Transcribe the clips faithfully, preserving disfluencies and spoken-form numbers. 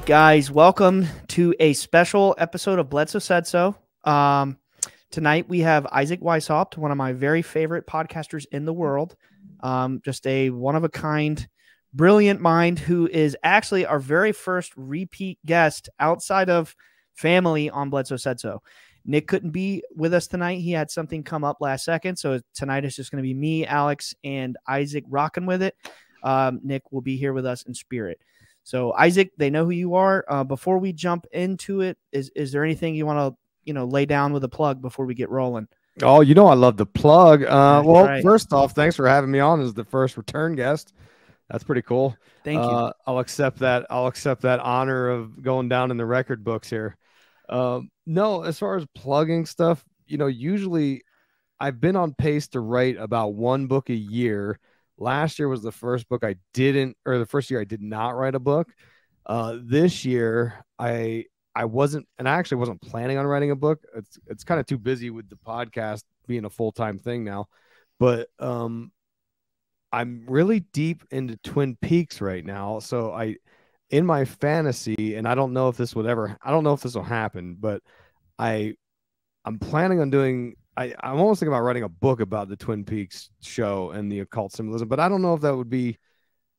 right, guys, welcome to a special episode of Bledsoe Said So. Um, tonight we have Isaac Weishaupt, one of my very favorite podcasters in the world. Um, just a one-of-a-kind, brilliant mind who is actually our very first repeat guest outside of family on Bledsoe Said So. Nick couldn't be with us tonight. He had something come up last second. So tonight it's just going to be me, Alex, and Isaac rocking with it. Um, Nick will be here with us in spirit. So Isaac, they know who you are. Uh, before we jump into it, is, is there anything you want to, you know, lay down with a plug before we get rolling? Oh, you know, I love the plug. Uh, well, right. First off, thanks for having me on as the first return guest. That's pretty cool. Thank you. Uh, I'll accept that. I'll accept that honor of going down in the record books here. Um, no, as far as plugging stuff, you know, usually I've been on pace to write about one book a year. Last year was the first book I didn't, or the first year I did not write a book. Uh, this year I, I wasn't, and I actually wasn't planning on writing a book. It's, it's kind of too busy with the podcast being a full-time thing now, but, um, I'm really deep into Twin Peaks right now. So I, in my fantasy, and I don't know if this would ever, I don't know if this will happen, but I, I'm planning on doing, I, I'm almost thinking about writing a book about the Twin Peaks show and the occult symbolism, but I don't know if that would be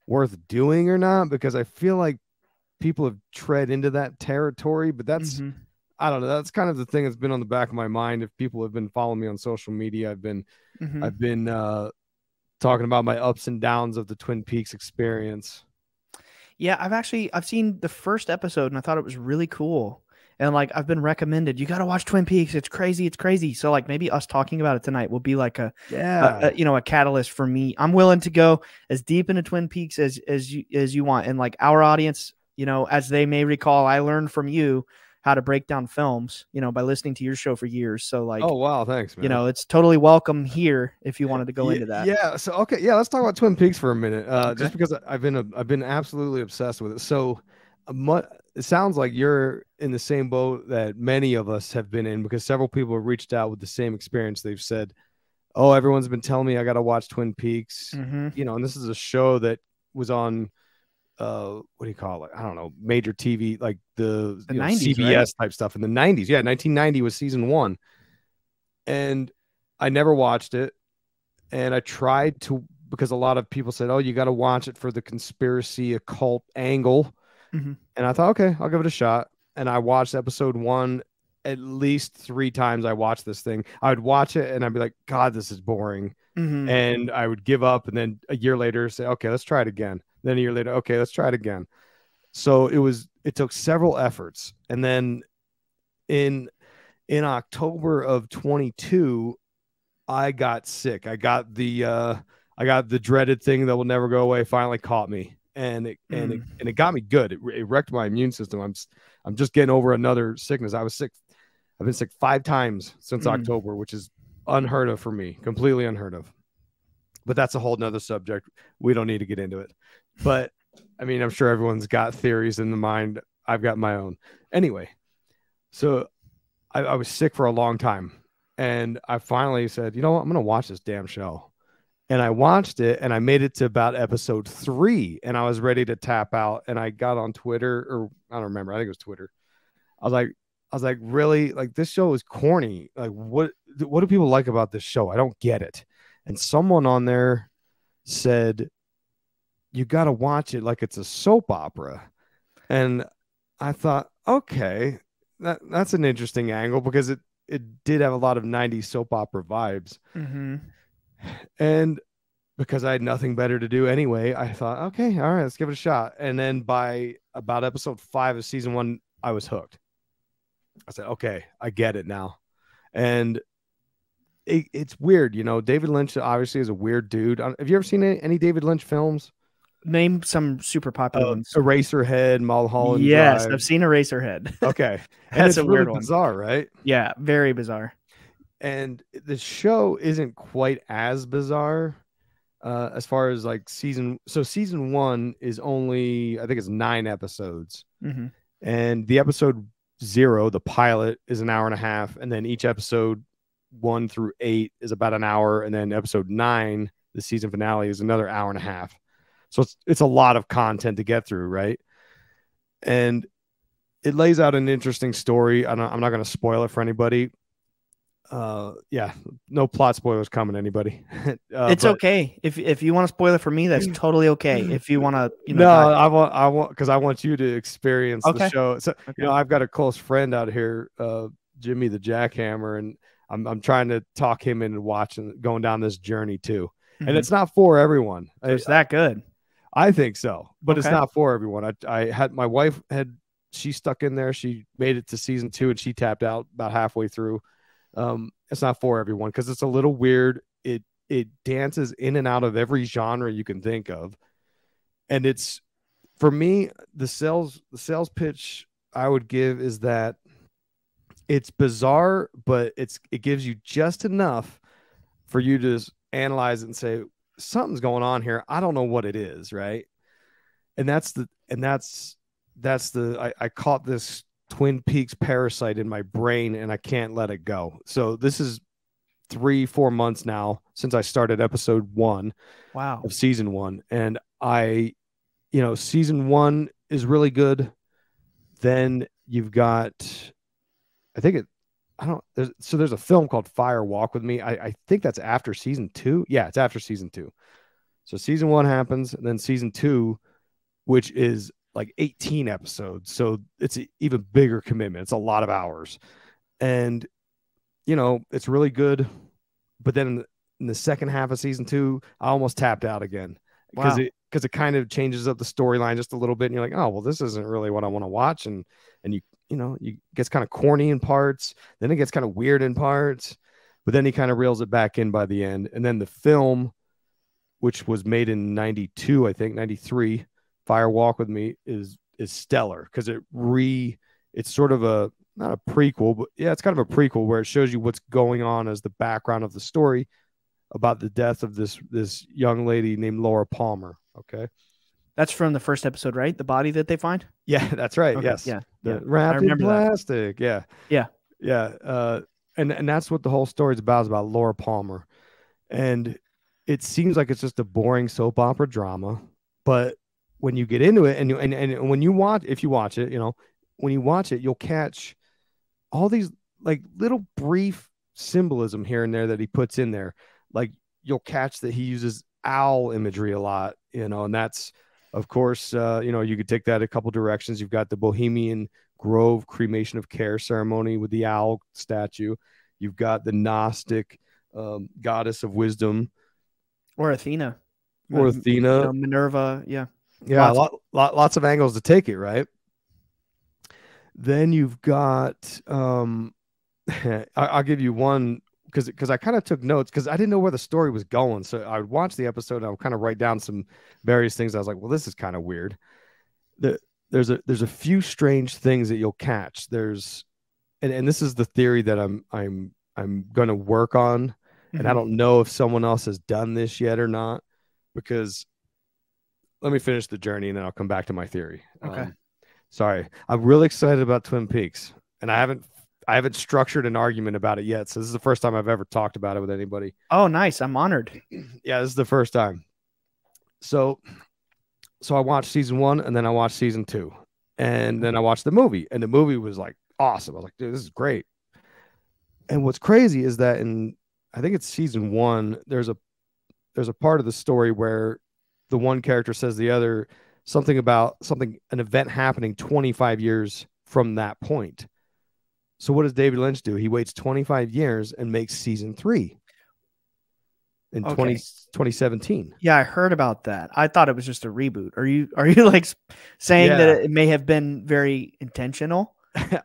worth doing or not, because I feel like people have tread into that territory, but that's, mm-hmm. I don't know. That's kind of the thing that's been on the back of my mind. If people have been following me on social media, I've been, mm-hmm. I've been uh, talking about my ups and downs of the Twin Peaks experience. Yeah, I've actually, I've seen the first episode and I thought it was really cool. And like, I've been recommended, you got to watch Twin Peaks. It's crazy. It's crazy. So like maybe us talking about it tonight will be like a, yeah. a, a you know, a catalyst for me. I'm willing to go as deep into Twin Peaks as, as you, as you want. And like our audience, you know, as they may recall, I learned from you how to break down films, you know, by listening to your show for years. So like, oh, wow. Thanks, man. You know, it's totally welcome here if you wanted to go yeah, into that. Yeah. So, okay. Yeah. Let's talk about Twin Peaks for a minute. Uh, okay. Just because I've been, a, I've been absolutely obsessed with it. So much, it sounds like you're in the same boat that many of us have been in, because several people have reached out with the same experience. They've said, oh, everyone's been telling me I got to watch Twin Peaks, mm-hmm. you know, and this is a show that was on, uh, what do you call it? I don't know, major T V, like the, the you know, nineties, C B S right? type stuff in the nineties. Yeah. nineteen ninety was season one. And I never watched it. And I tried to, because a lot of people said, oh, you got to watch it for the conspiracy occult angle. Mm-hmm. And I thought, okay, I'll give it a shot. And I watched episode one at least three times. I watched this thing. I would watch it and I'd be like, God, this is boring. Mm-hmm. And I would give up. And then a year later say, okay, let's try it again. Then a year later, okay, let's try it again. So it was, it took several efforts. And then in, in October of twenty-two, I got sick. I got the, uh, I got the dreaded thing that will never go away. Finally caught me. And it, mm. and it, and it got me good. It, it wrecked my immune system. I'm, I'm just getting over another sickness. I was sick. I've been sick five times since mm. October, which is unheard of for me, completely unheard of, but that's a whole nother subject. We don't need to get into it, but I mean, I'm sure everyone's got theories in the mind. I've got my own anyway. So I, I was sick for a long time and I finally said, you know what? I'm going to watch this damn show. And I watched it and I made it to about episode three and I was ready to tap out. And I got on Twitter, or I don't remember. I think it was Twitter. I was like, I was like, really? Like, this show is corny. Like, what, what do people like about this show? I don't get it. And someone on there said, you got to watch it like it's a soap opera. And I thought, okay, that, that's an interesting angle, because it, it did have a lot of nineties soap opera vibes. Mm-hmm. And because I had nothing better to do anyway, I thought, okay, all right, let's give it a shot. And then by about episode five of season one, I was hooked. I said, okay, I get it now. And it, it's weird. You know, David Lynch obviously is a weird dude. Have you ever seen any, any David Lynch films? Name some super popular uh, ones. Eraserhead, Mulholland Drive. Yes, I've seen Eraserhead. Okay. And that's it's a really weird one. Bizarre, right? Yeah, very bizarre. And the show isn't quite as bizarre uh, as far as like season. So season one is only, I think it's nine episodes. Mm-hmm. And the episode zero, the pilot, is an hour and a half. And then each episode one through eight is about an hour. And then episode nine, the season finale, is another hour and a half. So it's, it's a lot of content to get through, right? And it lays out an interesting story. I'm not, I'm not going to spoil it for anybody. Uh, yeah, no plot spoilers coming, anybody. uh, it's but, okay. If if you want to spoil it for me, that's totally okay. If you want to, you know, no, I want, I want, because I want you to experience okay. the show. So, okay. you know, I've got a close friend out here, uh, Jimmy the Jackhammer, and I'm, I'm trying to talk him into watching, going down this journey too. Mm-hmm. And it's not for everyone. It's I, that good. I think so, but okay. it's not for everyone. I, I had my wife had, she stuck in there. She made it to season two and she tapped out about halfway through. Um, it's not for everyone because it's a little weird. It, it dances in and out of every genre you can think of. And it's, for me, the sales, the sales pitch I would give is that it's bizarre, but it's, it gives you just enough for you to analyze it and say, something's going on here. I don't know what it is. Right. And that's the, and that's, that's the, I, I caught this Twin Peaks parasite in my brain and I can't let it go. So this is three, four months now since I started episode one wow. of season one. And I, you know, season one is really good. Then you've got, I think it, I don't, there's, so there's a film called Fire Walk With Me. I, I think that's after season two. Yeah, it's after season two. So season one happens and then season two, which is like eighteen episodes. So it's an even bigger commitment. It's a lot of hours. And, you know, it's really good. But then in the, in the second half of season two, I almost tapped out again because wow. it, because it kind of changes up the storyline just a little bit. And you're like, oh, well, this isn't really what I want to watch. And, and you, you know, you gets kind of corny in parts, then it gets kind of weird in parts, but then he kind of reels it back in by the end. And then the film, which was made in ninety-two, I think ninety-three, Fire Walk With Me, is, is stellar. Cause it re it's sort of a, not a prequel, but yeah, it's kind of a prequel where it shows you what's going on as the background of the story about the death of this, this young lady named Laura Palmer. Okay. That's from the first episode, right? The body that they find. Yeah, that's right. Okay. Yes. Yeah. The yeah. wrapped in plastic. That. Yeah. Yeah. Yeah. Uh, and, and that's what the whole story is about, is about Laura Palmer. And it seems like it's just a boring soap opera drama, but when you get into it and you, and, and when you watch, if you watch it, you know, when you watch it, you'll catch all these like little brief symbolism here and there that he puts in there. Like you'll catch that he uses owl imagery a lot, you know, and that's, of course, uh, you know, you could take that a couple directions. You've got the Bohemian Grove cremation of care ceremony with the owl statue. You've got the Gnostic um, goddess of wisdom. Or Athena. Or um, Athena. You know, Minerva, yeah. Yeah, lots. Lot, lot, lots of angles to take it, right? Then you've got, um, I, I'll give you one, because because I kind of took notes because I didn't know where the story was going. So I would watch the episode and I would kind of write down some various things. I was like, well, this is kind of weird. The, there's a there's a few strange things that you'll catch. There's and, and this is the theory that I'm I'm I'm going to work on. Mm-hmm. And I don't know if someone else has done this yet or not, because let me finish the journey and then I'll come back to my theory. Okay. Um, sorry. I'm really excited about Twin Peaks and I haven't I haven't structured an argument about it yet. So this is the first time I've ever talked about it with anybody. Oh, nice. I'm honored. Yeah, this is the first time. So, so I watched season one and then I watched season two and then I watched the movie, and the movie was like awesome. I was like, dude, this is great. And what's crazy is that in, I think it's season one, there's a, there's a part of the story where the one character says the other something about something, an event happening twenty-five years from that point. So what does David Lynch do? He waits twenty-five years and makes season three in okay. twenty, twenty seventeen. Yeah, I heard about that. I thought it was just a reboot. Are you are you like saying yeah. that it may have been very intentional? I,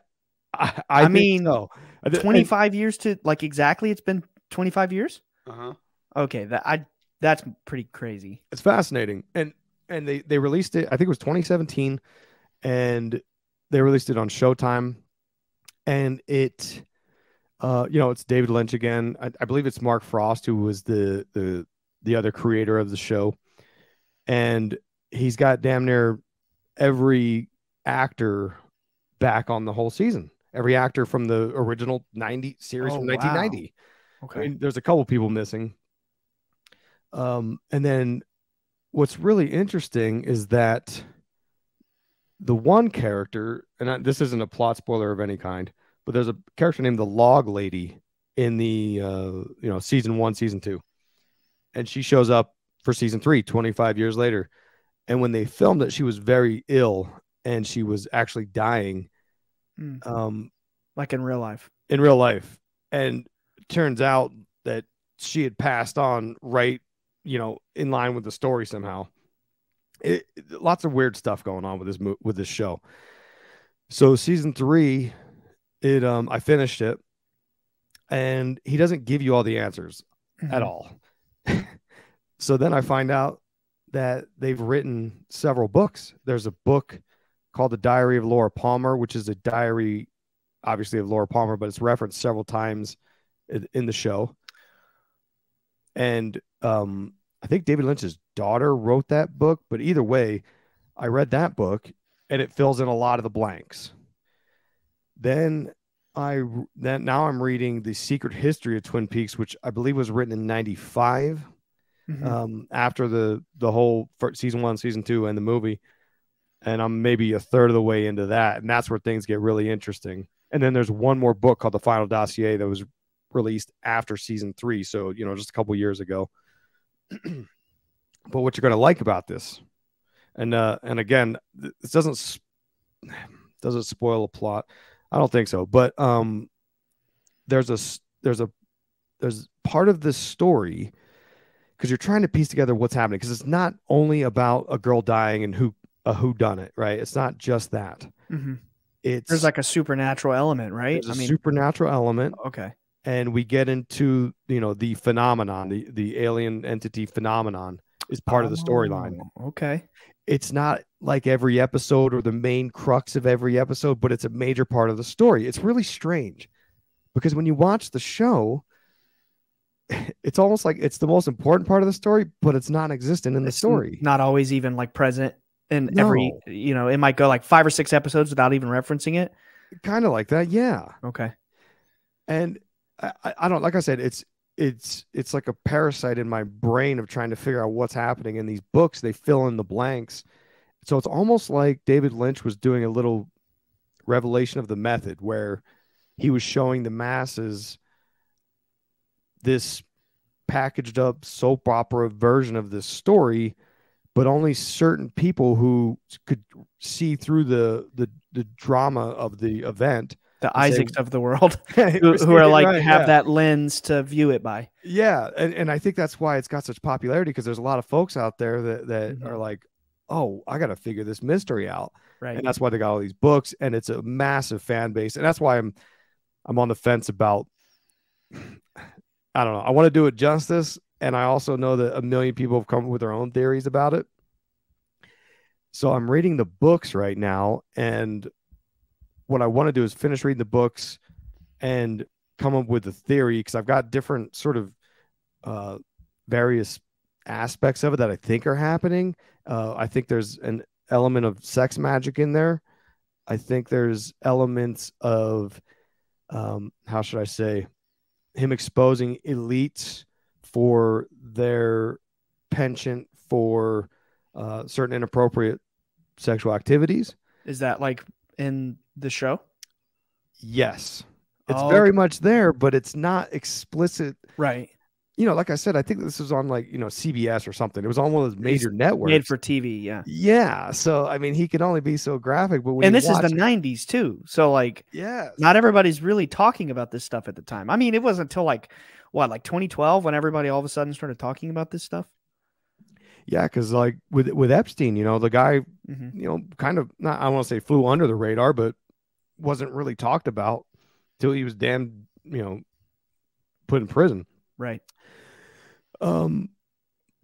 I, I mean, so. twenty-five I, years to like exactly. It's been twenty-five years. Uh-huh. Okay, that I that's pretty crazy. It's fascinating, and and they they released it. I think it was twenty seventeen, and they released it on Showtime. And it, uh, you know, it's David Lynch again. I, I believe it's Mark Frost, who was the, the the other creator of the show. And he's got damn near every actor back on the whole season. Every actor from the original ninety series oh, from nineteen ninety. Wow. Okay, I mean, there's a couple people missing. Um, and then what's really interesting is that the one character, and I, this isn't a plot spoiler of any kind, but there's a character named the Log Lady in the, uh, you know, season one, season two. And she shows up for season three, twenty-five years later. And when they filmed it, she was very ill and she was actually dying. Mm. Um, like in real life. In real life. And it turns out that she had passed on, right, you know, in line with the story somehow. It, it, lots of weird stuff going on with this mo with this show. So season three, it um I finished it, and he doesn't give you all the answers mm-hmm. at all. So then I find out that they've written several books. There's a book called The Diary of Laura Palmer, which is a diary, obviously, of Laura Palmer, but it's referenced several times in, in the show. And um, I think David Lynch's daughter wrote that book. But either way, I read that book, and it fills in a lot of the blanks. Then I then now I'm reading The Secret History of Twin Peaks, which I believe was written in ninety-five, mm-hmm. um, after the the whole season one, season two, and the movie. And I'm maybe a third of the way into that, and that's where things get really interesting. And then there's one more book called The Final Dossier that was released after season three, so, you know, just a couple years ago. But what you're going to like about this, and uh, and again, this doesn't sp doesn't spoil a plot, I don't think so. But um, there's a there's a there's part of this story, because you're trying to piece together what's happening, because it's not only about a girl dying and who. A whodunit, right? It's not just that. Mm-hmm. It's there's like a supernatural element, right? I mean, supernatural element. Okay, and we get into, you know, the phenomenon, the the alien entity phenomenon is part oh, of the storyline. Okay, it's not like every episode or the main crux of every episode, but it's a major part of the story. It's really strange because when you watch the show, it's almost like it's the most important part of the story, but it's non-existent in it's the story. Not always even like present. And no. every, you know, it might go like five or six episodes without even referencing it. Kind of like that. Yeah. Okay. And I, I don't, like I said, it's, it's, it's like a parasite in my brain of trying to figure out what's happening in these books. They fill in the blanks. So it's almost like David Lynch was doing a little revelation of the method where he was showing the masses this packaged up soap opera version of this story, but only certain people who could see through the the, the drama of the event, the Isaacs say, of the world, who, who are like right, have yeah. that lens to view it by. Yeah, and and I think that's why it's got such popularity, because there's a lot of folks out there that that mm-hmm. are like, oh, I got to figure this mystery out, right? And that's why they got all these books, and it's a massive fan base, and that's why I'm I'm on the fence about. I don't know. I want to do it justice. And I also know that a million people have come up with their own theories about it. So I'm reading the books right now. And what I want to do is finish reading the books and come up with a theory, because I've got different sort of uh, various aspects of it that I think are happening. Uh, I think there's an element of sex magic in there. I think there's elements of, um, how should I say, him exposing elites for their penchant for uh, certain inappropriate sexual activities. Is that like in the show? Yes. It's oh, very okay. much there, but it's not explicit. Right. You know, like I said, I think this was on like, you know, C B S or something. It was on one of those major it's networks. Made for T V, yeah. Yeah. So, I mean, he could only be so graphic. But when And this is the it, nineties, too. So, like, yeah, not everybody's really talking about this stuff at the time. I mean, it wasn't until like, what, like twenty twelve when everybody all of a sudden started talking about this stuff? Yeah, because like with with Epstein, you know, the guy, mm-hmm. you know, kind of, not I don't want to say flew under the radar, but wasn't really talked about till he was damn, you know, put in prison. Right. Um,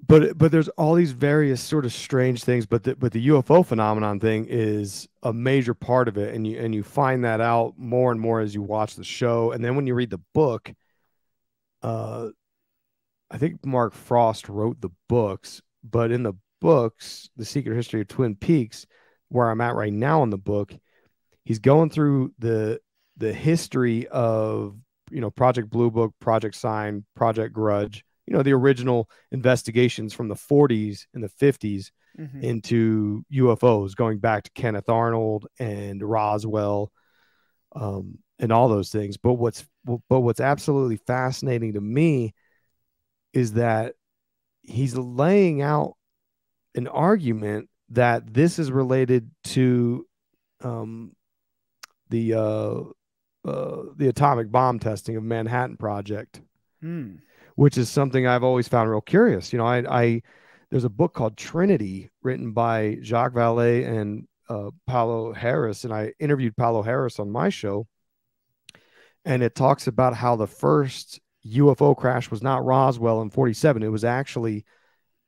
but but there's all these various sort of strange things, but the, but the U F O phenomenon thing is a major part of it, and you and you find that out more and more as you watch the show, and then when you read the book. Uh, I think Mark Frost wrote the books, but in the books, The Secret History of Twin Peaks, where I'm at right now in the book, he's going through the the history of, you know, Project Blue Book, Project Sign, Project Grudge, you know, the original investigations from the forties and the fifties, mm-hmm. into U F Os, going back to Kenneth Arnold and Roswell, um, and all those things. But what's but what's absolutely fascinating to me is that he's laying out an argument that this is related to um, the uh, uh, the atomic bomb testing of Manhattan Project, mm. which is something I've always found real curious. You know, I, I there's a book called Trinity written by Jacques Vallée and uh, Paolo Harris, and I interviewed Paolo Harris on my show, and it talks about how the first U F O crash was not Roswell in forty-seven. It was actually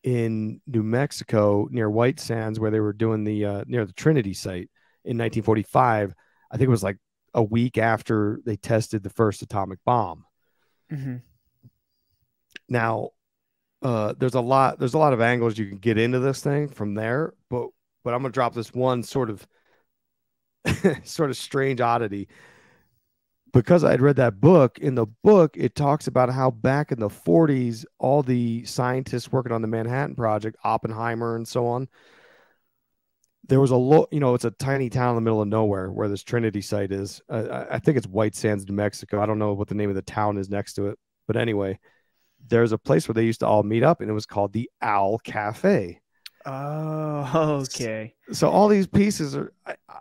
in New Mexico near White Sands, where they were doing the uh, near the Trinity site in nineteen forty-five. I think it was like a week after they tested the first atomic bomb. Mm-hmm. Now, uh, there's a lot there's a lot of angles you can get into this thing from there, but but I'm gonna drop this one sort of sort of strange oddity. Because I'd read that book, in the book, it talks about how back in the forties, all the scientists working on the Manhattan Project, Oppenheimer and so on, there was a lot, you know, it's a tiny town in the middle of nowhere where this Trinity site is. Uh, I think it's White Sands, New Mexico. I don't know what the name of the town is next to it. But anyway, there's a place where they used to all meet up, and it was called the Owl Cafe. Oh, okay. So, so all these pieces are... I, I,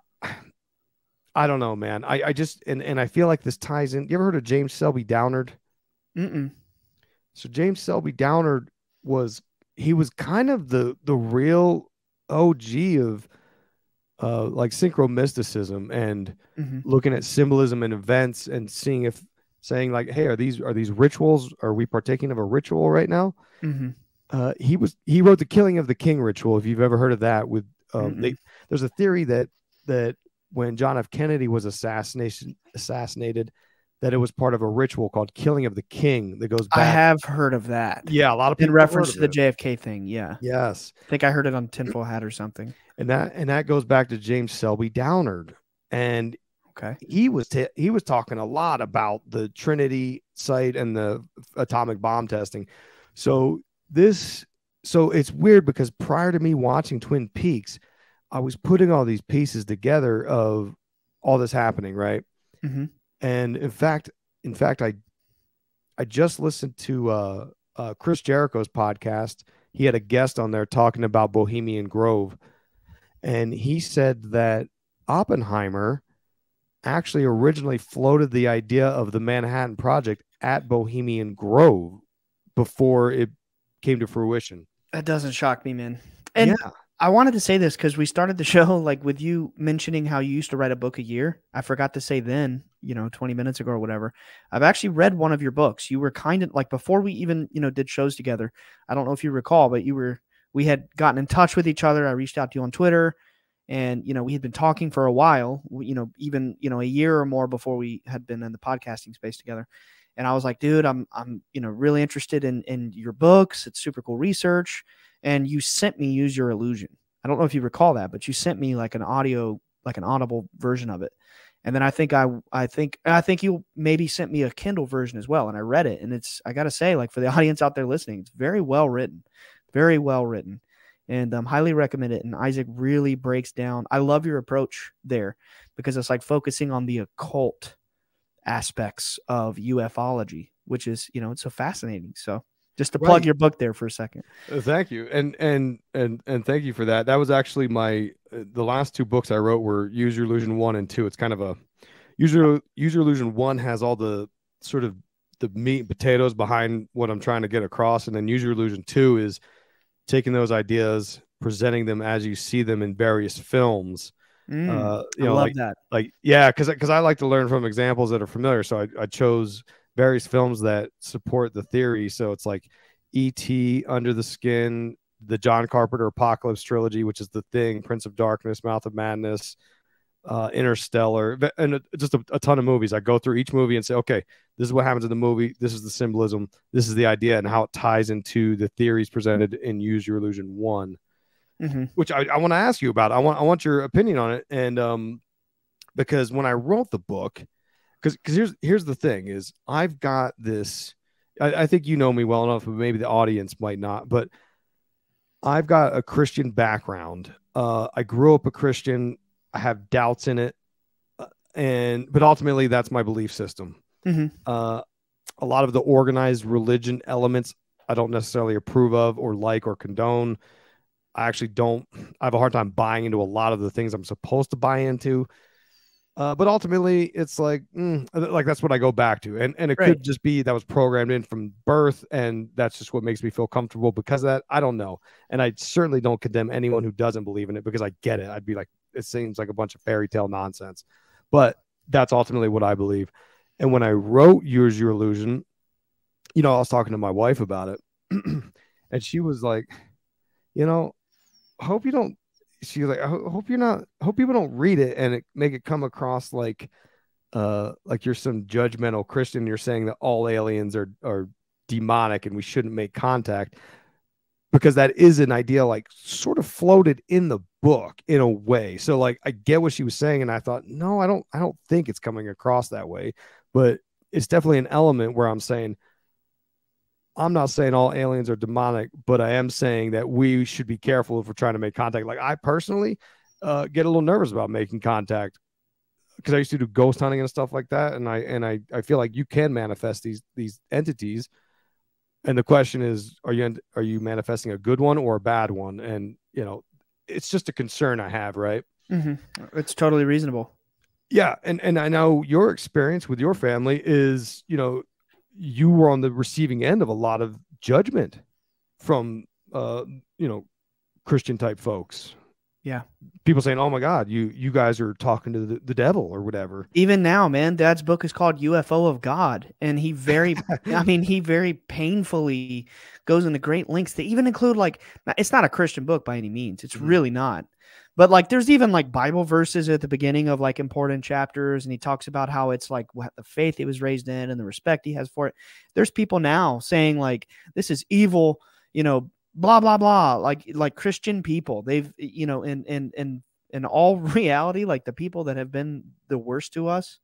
I don't know, man. I, I just, and, and I feel like this ties in. You ever heard of James Selby Downard? Mm-mm. So James Selby Downard was, he was kind of the, the real O G of uh, like synchromysticism and mm-hmm. looking at symbolism and events and seeing if, saying like, hey, are these, are these rituals? Are we partaking of a ritual right now? Mm-hmm. Uh, he was, he wrote the Killing of the King ritual. If you've ever heard of that with, um, mm-hmm. they, there's a theory that, that, when John F. Kennedy was assassination assassinated, that it was part of a ritual called Killing of the King that goes back. I have heard of that. Yeah, a lot of people in reference to the J F K thing. Yeah. Yes. I think I heard it on Tinfoil Hat or something. And that and that goes back to James Selby Downard. And okay, he was he was talking a lot about the Trinity site and the atomic bomb testing. So this so it's weird because prior to me watching Twin Peaks, I was putting all these pieces together of all this happening, right? Mm-hmm. And in fact, in fact, I I just listened to uh, uh, Chris Jericho's podcast. He had a guest on there talking about Bohemian Grove, and he said that Oppenheimer actually originally floated the idea of the Manhattan Project at Bohemian Grove before it came to fruition. That doesn't shock me, man. And yeah. I wanted to say this because we started the show like with you mentioning how you used to write a book a year. I forgot to say then, you know, twenty minutes ago or whatever. I've actually read one of your books. You were kind of like before we even, you know, did shows together. I don't know if you recall, but you were we had gotten in touch with each other. I reached out to you on Twitter and, you know, we had been talking for a while, you know, even, you know, a year or more before we had been in the podcasting space together. And I was like, dude, I'm, I'm, you know, really interested in, in your books. It's super cool research. And you sent me Use Your Illusion. I don't know if you recall that, but you sent me like an audio, like an audible version of it. And then I think I, I think, I think you maybe sent me a Kindle version as well. And I read it, and it's, I got to say, like for the audience out there listening, it's very well written, very well written, and um, highly recommend it. And Isaac really breaks down. I love your approach there because it's like focusing on the occult aspects of U F ology, which is, you know, it's so fascinating. So just to plug right. your book there for a second. Thank you. And, and, and, and thank you for that. That was actually my, uh, the last two books I wrote were Use Your Illusion one and two. It's kind of a user user illusion. One has all the sort of the meat and potatoes behind what I'm trying to get across. And then Use Your Illusion two is taking those ideas, presenting them as you see them in various films. Mm, uh, you know, I love like, that. Like, yeah. Cause, cause I like to learn from examples that are familiar. So I, I chose various films that support the theory. So it's like E T, Under the Skin, the John Carpenter Apocalypse trilogy, which is The Thing, Prince of Darkness, Mouth of Madness, uh, Interstellar, and just a, a ton of movies. I go through each movie and say, okay, this is what happens in the movie. This is the symbolism. This is the idea and how it ties into the theories presented in Use Your Illusion one, mm-hmm. which I, I want to ask you about. I want I want your opinion on it. And um, because when I wrote the book, Because here's here's the thing is I've got this. I, I think you know me well enough, but maybe the audience might not. But I've got a Christian background. Uh, I grew up a Christian. I have doubts in it. Uh, and, but ultimately that's my belief system. Mm-hmm. Uh, a lot of the organized religion elements I don't necessarily approve of or like or condone. I actually don't, I have a hard time buying into a lot of the things I'm supposed to buy into. Uh, but ultimately it's like, mm, like that's what I go back to. And, and it right. could just be that was programmed in from birth. And that's just what makes me feel comfortable because of that. I don't know. And I certainly don't condemn anyone who doesn't believe in it because I get it. I'd be like, it seems like a bunch of fairy tale nonsense, but that's ultimately what I believe. And when I wrote Use Your Illusion, you know, I was talking to my wife about it and she was like, you know, hope you don't, she's like, I hope you're not, hope people don't read it and it, make it come across like, uh, like you're some judgmental Christian. You're saying that all aliens are, are demonic and we shouldn't make contact, because that is an idea like sort of floated in the book in a way. So like, I get what she was saying. And I thought, no, I don't, I don't think it's coming across that way, but it's definitely an element where I'm saying, I'm not saying all aliens are demonic, but I am saying that we should be careful if we're trying to make contact. Like I personally uh, get a little nervous about making contact because I used to do ghost hunting and stuff like that. And I, and I, I feel like you can manifest these, these entities. And the question is, are you, are you manifesting a good one or a bad one? And you know, it's just a concern I have. Right. Mm-hmm. It's totally reasonable. Yeah. And, and I know your experience with your family is, you know, you were on the receiving end of a lot of judgment from, uh, you know, Christian type folks. Yeah. People saying, oh my God, you, you guys are talking to the, the devil or whatever. Even now, man, Dad's book is called U F O of God. And he very, I mean, he very painfully goes into great lengths to even include like, it's not a Christian book by any means. It's mm-hmm. really not. But like, there's even like Bible verses at the beginning of like important chapters. And he talks about how it's like what the faith he was raised in and the respect he has for it. There's people now saying like, this is evil, you know, blah, blah, blah. Like, like Christian people, they've, you know, in, in, in, in all reality, like the people that have been the worst to us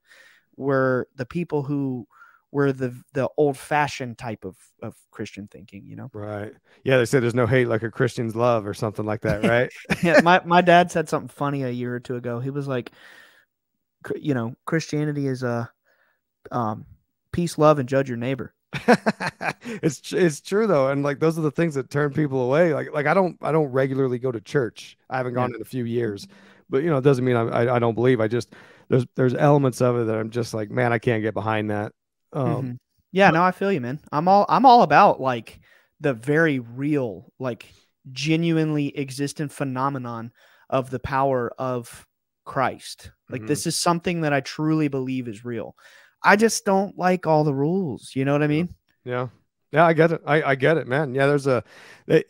were the people who were the, the old fashioned type of, of Christian thinking, you know? Right. Yeah. They say there's no hate like a Christian's love or something like that. Right. Yeah. My, my dad said something funny a year or two ago. He was like, you know, Christianity is a um, peace, love, and judge your neighbor. it's, it's true though. And like, those are the things that turn people away. Like, like I don't, I don't regularly go to church. I haven't gone yeah. in a few years, but you know, it doesn't mean I, I, I don't believe. I just, there's, there's elements of it that I'm just like, man, I can't get behind that. Um, mm-hmm. Yeah, no, I feel you, man. I'm all, I'm all about like the very real, like genuinely existent phenomenon of the power of Christ. Like mm-hmm. this is something that I truly believe is real. I just don't like all the rules. You know what I mean? Yeah. Yeah, I get it. I, I get it, man. Yeah. There's a,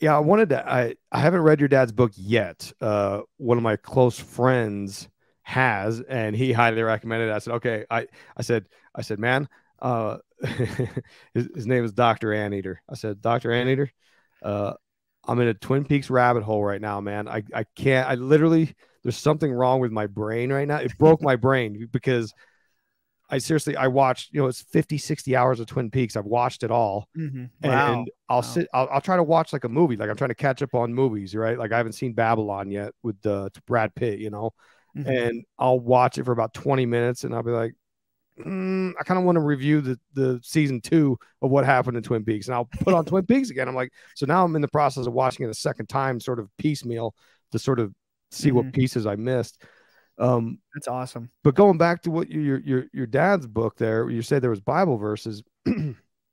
yeah, I wanted to, I, I haven't read your dad's book yet. Uh, one of my close friends has, and he highly recommended it. I said, okay. I, I said, I said, man, uh his, his name is Doctor Anteater. I said, Doctor Anteater, uh I'm in a Twin Peaks rabbit hole right now, man. I, I can't, I literally, there's something wrong with my brain right now. It broke my brain because I seriously, I watched, you know, it's fifty, sixty hours of Twin Peaks. I've watched it all. Mm-hmm. Wow. And I'll wow. sit, I'll, I'll try to watch like a movie. Like I'm trying to catch up on movies, right? Like I haven't seen Babylon yet with uh, Brad Pitt, you know, mm-hmm. and I'll watch it for about twenty minutes and I'll be like, Mm, I kind of want to review the, the season two of what happened in Twin Peaks, and I'll put on Twin Peaks again. I'm like, so now I'm in the process of watching it a second time, sort of piecemeal to sort of see mm-hmm. what pieces I missed. Um, That's awesome. But going back to what you, your, your, your dad's book there, you said there was Bible verses.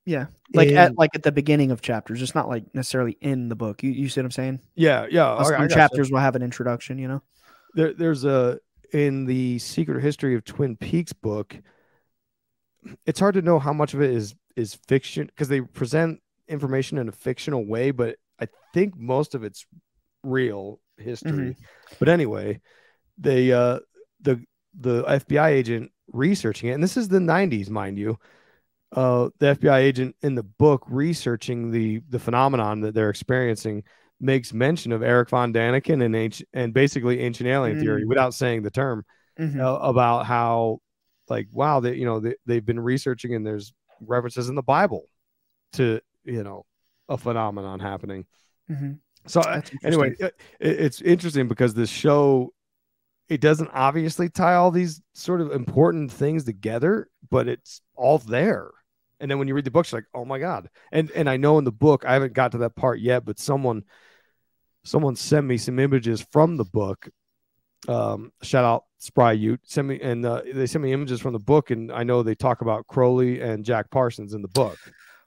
Yeah. Like and, at, like at the beginning of chapters, it's not like necessarily in the book. You, you see what I'm saying? Yeah. Yeah. Right, some chapters you. will have an introduction, you know, there, there's a, in the Secret History of Twin Peaks book, it's hard to know how much of it is is fiction because they present information in a fictional way, but I think most of it's real history. Mm-hmm. But anyway, they uh, the the F B I agent researching it, and this is the nineties, mind you. Uh, the F B I agent in the book researching the the phenomenon that they're experiencing makes mention of Eric von Daniken and ancient, and basically ancient alien mm-hmm. theory without saying the term mm-hmm. uh, about how. Like, wow, that, you know, they, they've been researching and there's references in the Bible to, you know, a phenomenon happening. Mm-hmm. So anyway, it, it's interesting because this show, it doesn't obviously tie all these sort of important things together, but it's all there. And then when you read the books, you're like, oh my God. And, and I know in the book, I haven't got to that part yet, but someone, someone sent me some images from the book. Um, shout out Spry Ute, sent me, and uh, they sent me images from the book. And I know they talk about Crowley and Jack Parsons in the book.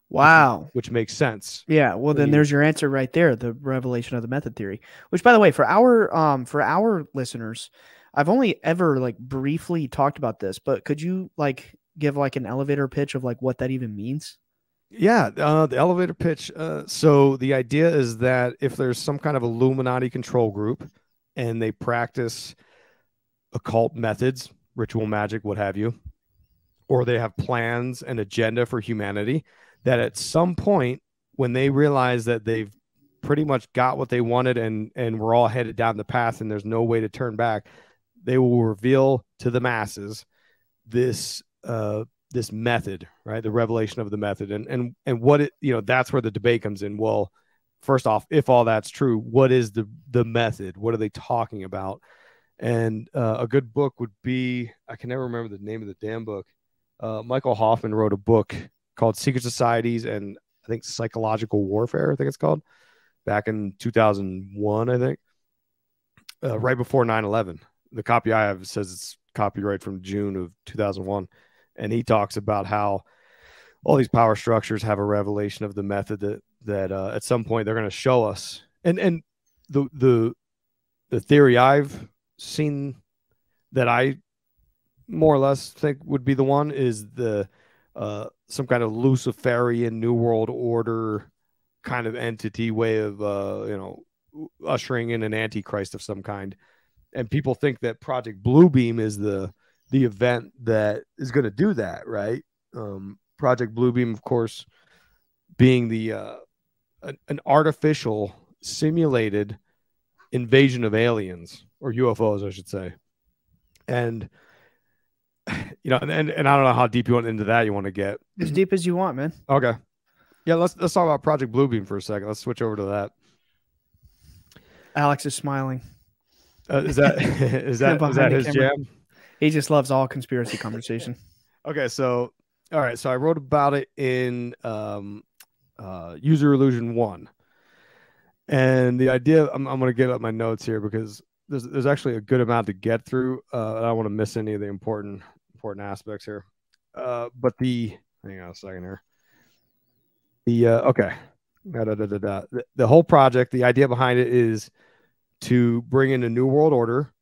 Wow. Which, which makes sense. Yeah. Well, then there's your answer right there. The revelation of the method theory, which, by the way, for our, um, for our listeners, I've only ever like briefly talked about this, but could you like give like an elevator pitch of like what that even means? Yeah. Uh, the elevator pitch. Uh, so the idea is that if there's some kind of Illuminati control group and they practice occult methods, ritual magic, what have you, or they have plans and agenda for humanity, that at some point when they realize that they've pretty much got what they wanted and, and we're all headed down the path and there's no way to turn back, they will reveal to the masses this, uh, this method, right? The revelation of the method and, and, and what it, you know, that's where the debate comes in. Well, first off, if all that's true, what is the, the method? What are they talking about? And, uh, a good book would be, I can never remember the name of the damn book. Uh, Michael Hoffman wrote a book called Secret Societies and I think Psychological Warfare, I think it's called, back in two thousand one, I think, uh, right before nine eleven. The copy I have says it's copyright from June of two thousand one. And he talks about how all these power structures have a revelation of the method that, that uh, at some point they're going to show us. And, and the, the, the theory I've seen that I more or less think would be the one is the, uh, some kind of Luciferian New World Order kind of entity way of, uh, you know, ushering in an antichrist of some kind. And people think that Project Bluebeam is the, the event that is going to do that. Right. Um, Project Bluebeam, of course, being the, uh, an, an artificial simulated invasion of aliens or U F Os, I should say. And, you know, and, and and I don't know how deep you want into that. You want to get as deep as you want, man. Okay, yeah. Let's let's talk about Project Bluebeam for a second. Let's switch over to that. Alex is smiling. Uh, is that is that is that his camera jam? He just loves all conspiracy conversation. Okay, so all right, so I wrote about it in um, uh, Use Your Illusion one, and the idea. I'm I'm going to get up my notes here because there's there's actually a good amount to get through. Uh, I don't want to miss any of the important. important aspects here. Uh, but the, hang on a second here. The, uh, okay. Da, da, da, da, da. The, the whole project, the idea behind it is to bring in a new world order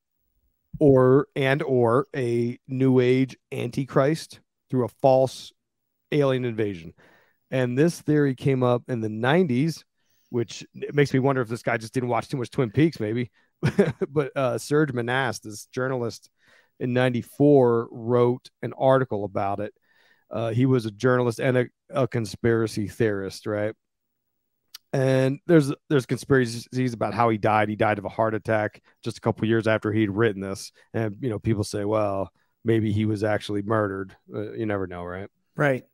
or, and, or a new age antichrist through a false alien invasion. And this theory came up in the nineties, which it makes me wonder if this guy just didn't watch too much Twin Peaks, maybe, but uh, Serge Manasse, this journalist, in ninety-four wrote an article about it. Uh, he was a journalist and a, a conspiracy theorist, right? And there's there's conspiracies about how he died. He died of a heart attack just a couple years after he'd written this. And, you know, people say, well, maybe he was actually murdered. Uh, you never know, right? Right.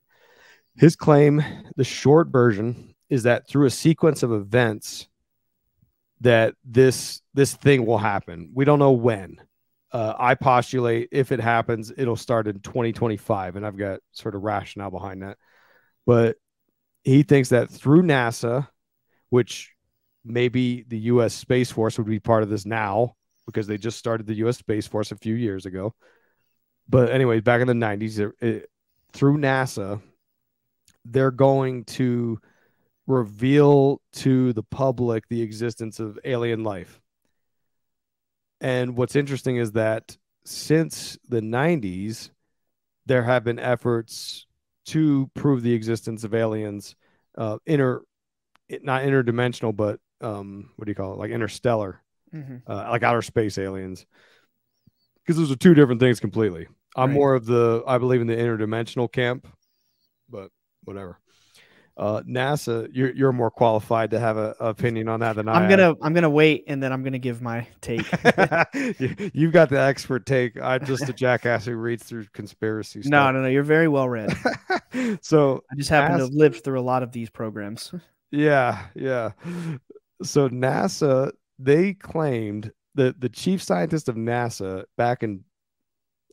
His claim, the short version, is that through a sequence of events that this this thing will happen. We don't know when. Uh, I postulate if it happens, it'll start in twenty twenty-five, and I've got sort of rationale behind that. But he thinks that through NASA, which maybe the U S Space Force would be part of this now because they just started the U S Space Force a few years ago. But anyway, back in the nineties, it, it, through NASA, they're going to reveal to the public the existence of alien life. And what's interesting is that since the nineties, there have been efforts to prove the existence of aliens, uh, inter, not interdimensional, but um, what do you call it? Like interstellar, mm-hmm. uh, like outer space aliens. Because those are two different things completely. I'm right. more of the, I believe in the interdimensional camp, but whatever. Uh, NASA, you're you're more qualified to have an opinion on that than I'm I. I'm gonna am. I'm gonna wait and then I'm gonna give my take. you, you've got the expert take. I'm just a jackass who reads through conspiracy stuff. No, no, no. You're very well read. So I just happen NASA, to have lived through a lot of these programs. Yeah, yeah. so NASA, they claimed that the chief scientist of NASA back in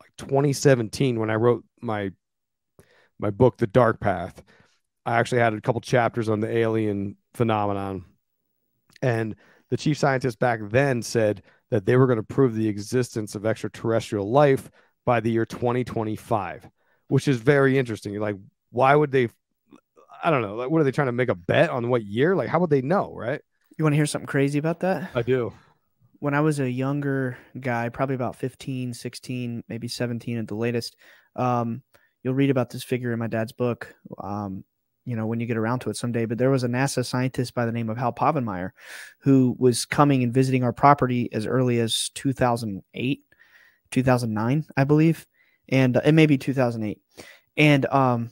like twenty seventeen, when I wrote my my book, The Dark Path, I actually had a couple chapters on the alien phenomenon. And the chief scientist back then said that they were going to prove the existence of extraterrestrial life by the year twenty twenty-five, which is very interesting. You're like, why would they? I don't know. Like, what are they trying to make a bet on what year? Like, how would they know? Right. You want to hear something crazy about that? I do. When I was a younger guy, probably about fifteen, sixteen, maybe seventeen at the latest, um, you'll read about this figure in my dad's book, um, you know, when you get around to it someday. But there was a NASA scientist by the name of Hal Povenmire who was coming and visiting our property as early as two thousand eight, two thousand nine, I believe. And uh, it may be two thousand eight. And um,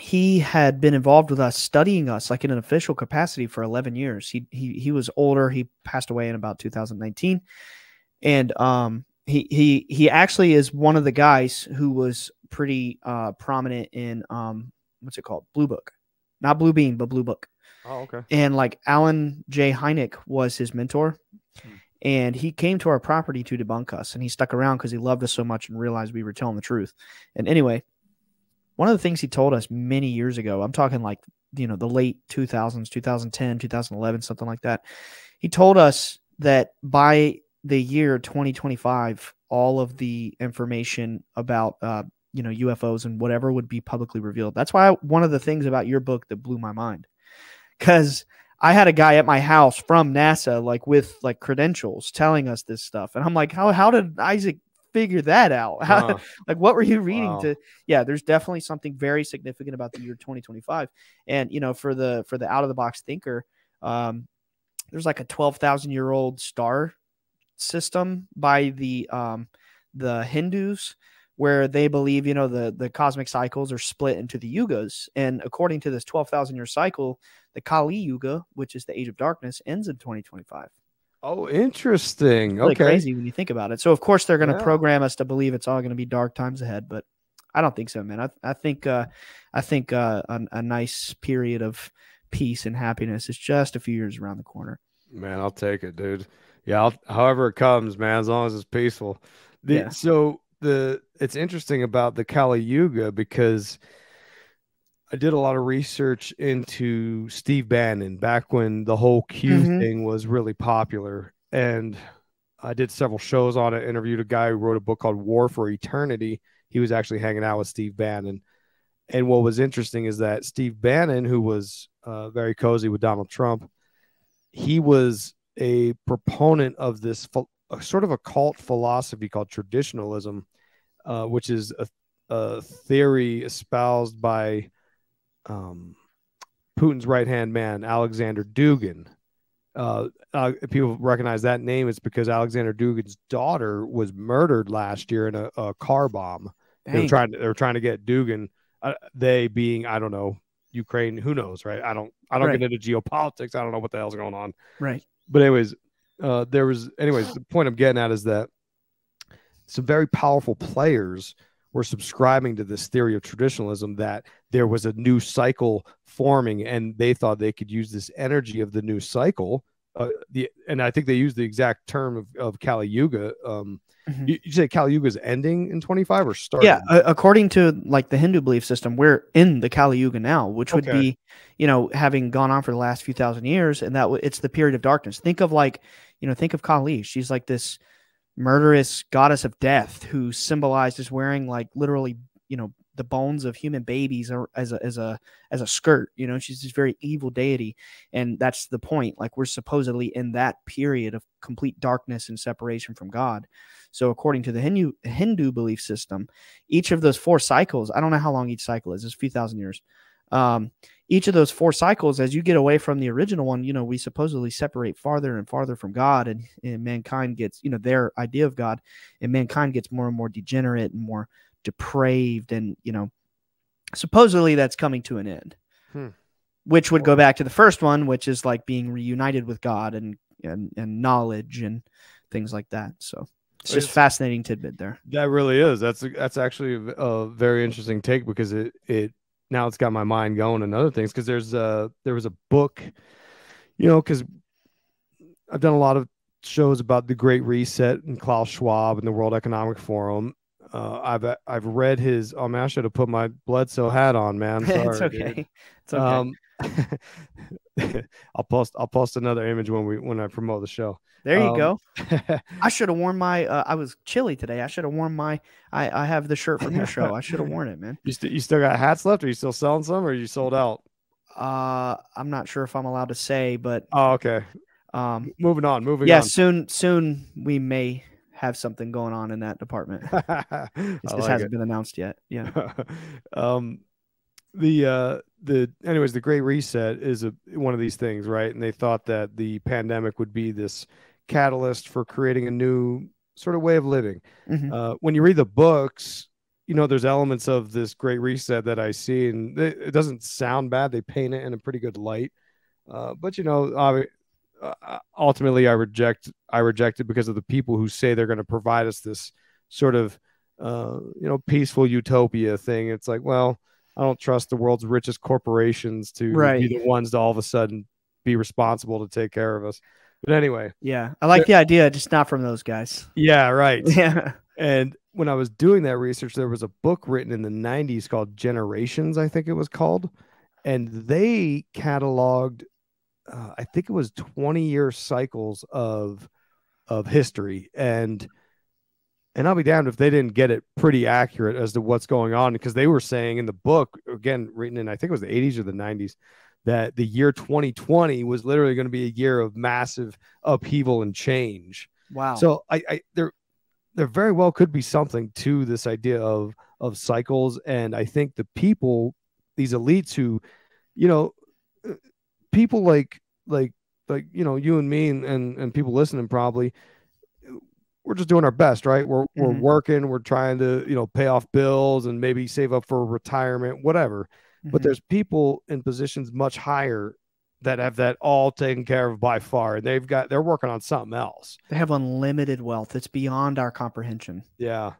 he had been involved with us, studying us like in an official capacity for eleven years. He, he, he was older. He passed away in about two thousand nineteen. And um, he, he, he actually is one of the guys who was pretty uh, prominent in um, what's it called? Blue Book, not Blue Beam, but Blue Book. Oh, okay. And like Alan J. Hynek was his mentor. Hmm. And he came to our property to debunk us, and he stuck around because he loved us so much and realized we were telling the truth. And anyway, one of the things he told us many years ago, I'm talking like, you know, the late two thousands, two thousand ten, two thousand eleven, something like that. He told us that by the year twenty twenty-five, all of the information about, uh, you know, U F Os and whatever would be publicly revealed. That's why I, one of the things about your book that blew my mind, because I had a guy at my house from NASA, like with like credentials, telling us this stuff. And I'm like, how, how did Isaac figure that out? How, uh, like, what were you reading wow. to? Yeah, there's definitely something very significant about the year twenty twenty-five. And, you know, for the, for the out of the box thinker, um, there's like a twelve thousand year old star system by the, um, the Hindus, where they believe, you know, the, the cosmic cycles are split into the yugas. And according to this twelve thousand year cycle, the Kali Yuga, which is the age of darkness, ends in twenty twenty-five. Oh, interesting. It's really okay. crazy when you think about it. So of course they're going to yeah. program us to believe it's all going to be dark times ahead, but I don't think so, man. I, I think, uh, I think, uh, a, a nice period of peace and happiness is just a few years around the corner, man. I'll take it, dude. Yeah. I'll, however it comes, man, as long as it's peaceful. The, yeah. So, The it's interesting about the Kali Yuga, because I did a lot of research into Steve Bannon back when the whole Q mm-hmm. thing was really popular, and I did several shows on it. Interviewed a guy who wrote a book called War for Eternity. He was actually hanging out with Steve Bannon, and what was interesting is that Steve Bannon, who was uh, very cozy with Donald Trump, he was a proponent of this a sort of a cult philosophy called traditionalism, uh, which is a, a theory espoused by um, Putin's right-hand man, Alexander Dugin. Uh, uh, people recognize that name. It's because Alexander Dugin's daughter was murdered last year in a, a car bomb. Dang. They were trying to, they were trying to get Dugin, uh, they being, I don't know, Ukraine, who knows, right? I don't, I don't right. get into geopolitics. I don't know what the hell's going on. Right. But anyways, Uh, there was, anyways, the point I'm getting at is that some very powerful players were subscribing to this theory of traditionalism, that there was a new cycle forming, and they thought they could use this energy of the new cycle. Uh, the, and I think they used the exact term of, of Kali Yuga. Um, mm-hmm. you, you say Kali Yuga is ending in twenty-five or starting? Yeah, uh, according to like the Hindu belief system, we're in the Kali Yuga now, which okay. would be, you know, having gone on for the last few thousand years, and that w it's the period of darkness. Think of like, you know, think of Kali. She's like this murderous goddess of death who symbolized as wearing like literally, you know, the bones of human babies are as a, as a, as a skirt, you know, she's this very evil deity. And that's the point. Like, we're supposedly in that period of complete darkness and separation from God. So according to the Hindu Hindu belief system, each of those four cycles, I don't know how long each cycle is, it's a few thousand years. Um, each of those four cycles, as you get away from the original one, you know, we supposedly separate farther and farther from God, and, and mankind gets, you know, their idea of God, and mankind gets more and more degenerate and more depraved, and you know, supposedly that's coming to an end, hmm. which would go back to the first one, which is like being reunited with God and and, and knowledge and things like that. So it's just it's, fascinating tidbit there. That really is. That's that's actually a, a very interesting take, because it it now it's got my mind going and other things, because there's a there was a book, you know, because I've done a lot of shows about the Great Reset and Klaus Schwab and the World Economic Forum. Uh, I've I've read his. Oh man, I should have put my Bledsoe hat on, man. Sorry, it's okay. Dude. It's okay. Um, I'll post I'll post another image when we when I promote the show. There you um, go. I should have worn my. Uh, I was chilly today. I should have worn my. I I have the shirt from your show. I should have worn it, man. You still you still got hats left? Are you still selling some? Or are you sold out? Uh, I'm not sure if I'm allowed to say, but oh okay. Um, moving on. Moving yeah, on. Yeah, soon soon we may have something going on in that department. It just like hasn't it. been announced yet. Yeah. um, the, uh, the, anyways, the Great Reset is a, one of these things, right? And they thought that the pandemic would be this catalyst for creating a new sort of way of living. Mm-hmm. Uh, when you read the books, you know, there's elements of this Great Reset that I see, and they, it doesn't sound bad. They paint it in a pretty good light. Uh, but you know, obviously, Uh, ultimately I reject I reject it because of the people who say they're going to provide us this sort of uh, you know, peaceful utopia thing. It's like, well, I don't trust the world's richest corporations to right. be the ones to all of a sudden be responsible to take care of us. But anyway, yeah, I like the idea, just not from those guys. Yeah, right. Yeah. And when I was doing that research, there was a book written in the nineties called Generations, I think it was called, and they cataloged Uh, I think it was twenty year cycles of of history, and and I'll be damned if they didn't get it pretty accurate as to what's going on, because they were saying in the book, again written in I think it was the eighties or the nineties, that the year twenty twenty was literally going to be a year of massive upheaval and change. Wow. So I, I there there very well could be something to this idea of of cycles, and I think the people, these elites who, you know, people like like like you know, you and me and, and and people listening, probably we're just doing our best, right? We're mm-hmm. we're working, we're trying to, you know, pay off bills and maybe save up for retirement, whatever. Mm-hmm. But there's people in positions much higher that have that all taken care of by far, and they've got they're working on something else. They have unlimited wealth. It's beyond our comprehension. Yeah.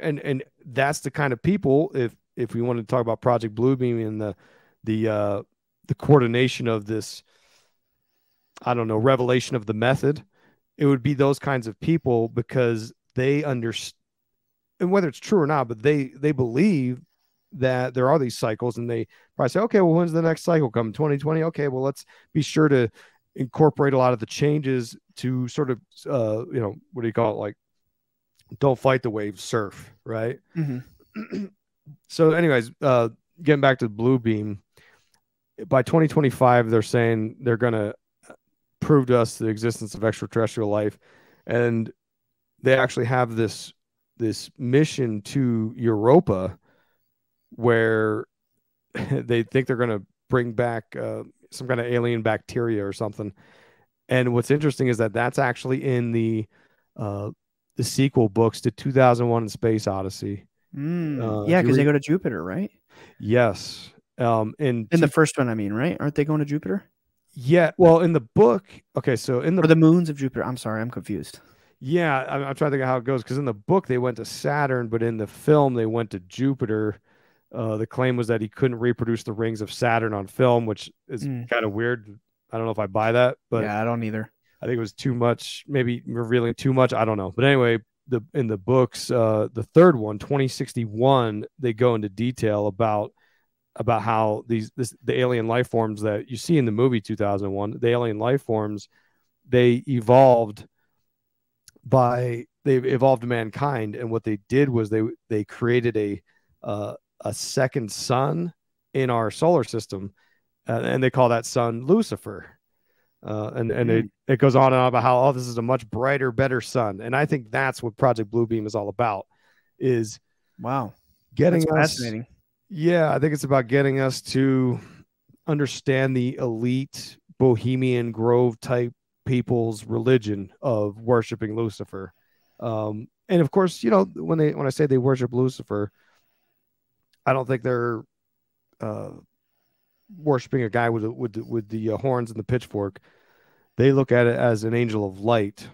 And and that's the kind of people, if if we wanted to talk about Project Bluebeam and the the uh the coordination of this, I don't know, revelation of the method, it would be those kinds of people, because they understand, and whether it's true or not, but they, they believe that there are these cycles, and they probably say, okay, well, when's the next cycle come? twenty twenty. Okay. Well, let's be sure to incorporate a lot of the changes to sort of, uh, you know, what do you call it? Like, don't fight the wave, surf. Right. Mm-hmm. So anyways, uh, getting back to the Bluebeam, by twenty twenty-five, they're saying they're going to prove to us the existence of extraterrestrial life. And they actually have this, this mission to Europa where they think they're going to bring back uh, some kind of alien bacteria or something. And what's interesting is that that's actually in the, uh, the sequel books to two thousand one and Space Odyssey. Mm, uh, yeah. Cause they go to Jupiter, right? Yes. Um, in, in the first one, I mean, right? Aren't they going to Jupiter? Yeah. Well, in the book, okay. So in the or the moons of Jupiter. I'm sorry, I'm confused. Yeah, I'm, I'm trying to think of how it goes, because in the book they went to Saturn, but in the film they went to Jupiter. Uh, the claim was that he couldn't reproduce the rings of Saturn on film, which is mm. kind of weird. I don't know if I buy that, but yeah, I don't either. I think it was too much, maybe revealing too much. I don't know. But anyway, the in the books, uh, the third one, twenty sixty-one, they go into detail about. about how these this, the alien life forms that you see in the movie two thousand one, the alien life forms, they evolved by they evolved mankind, and what they did was they they created a uh, a second sun in our solar system, uh, and they call that sun Lucifer, uh, and and it it goes on and on about how, oh, this is a much brighter, better sun, and I think that's what Project Bluebeam is all about. Is wow, getting that's us, fascinating. Yeah, I think it's about getting us to understand the elite Bohemian Grove type people's religion of worshiping Lucifer. Um, and of course, you know, when they when I say they worship Lucifer, I don't think they're uh, worshiping a guy with with with the horns and the pitchfork. They look at it as an angel of light,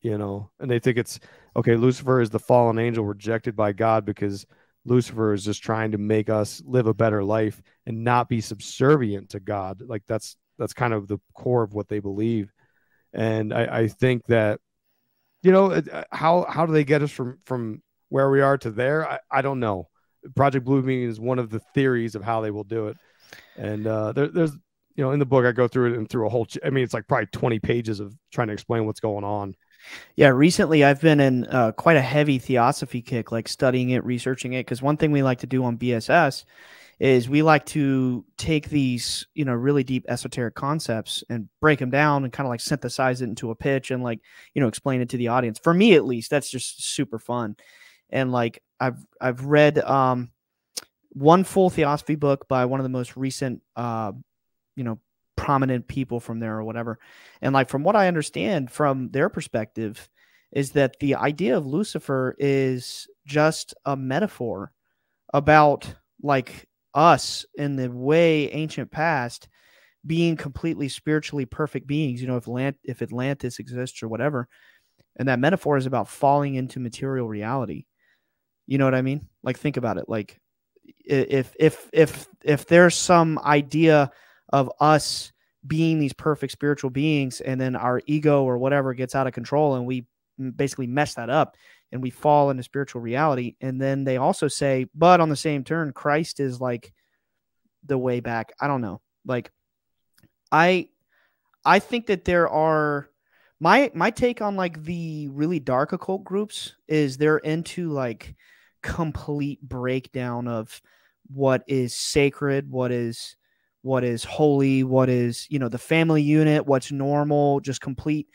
you know, and they think it's okay. Lucifer is the fallen angel rejected by God, because Lucifer is just trying to make us live a better life and not be subservient to God. Like that's that's kind of the core of what they believe. And I, I think that, you know, how how do they get us from from where we are to there? I, I don't know. Project Bluebeam is one of the theories of how they will do it. And uh, there, there's, you know, in the book, I go through it and through a whole, I mean, it's like probably twenty pages of trying to explain what's going on. Yeah. Recently, I've been in uh, quite a heavy theosophy kick, like studying it, researching it. Because one thing we like to do on B S S is we like to take these, you know, really deep esoteric concepts and break them down and kind of like synthesize it into a pitch and like, you know, explain it to the audience. For me, at least, that's just super fun. And like, I've, I've read um, one full theosophy book by one of the most recent, uh, you know, prominent people from there or whatever. And like, from what I understand from their perspective is that the idea of Lucifer is just a metaphor about like us in the way ancient past being completely spiritually perfect beings, you know, if Atlant if Atlantis exists or whatever. And that metaphor is about falling into material reality. You know what I mean? Like, think about it. Like, if if if if there's some idea of us being these perfect spiritual beings, and then our ego or whatever gets out of control, and we basically mess that up, and we fall into spiritual reality. And then they also say, but on the same turn, Christ is like the way back. I don't know. Like, I, I think that there are my my take on like the really dark occult groups is they're into like complete breakdown of what is sacred, what is what is holy, what is, you know, the family unit, what's normal, just complete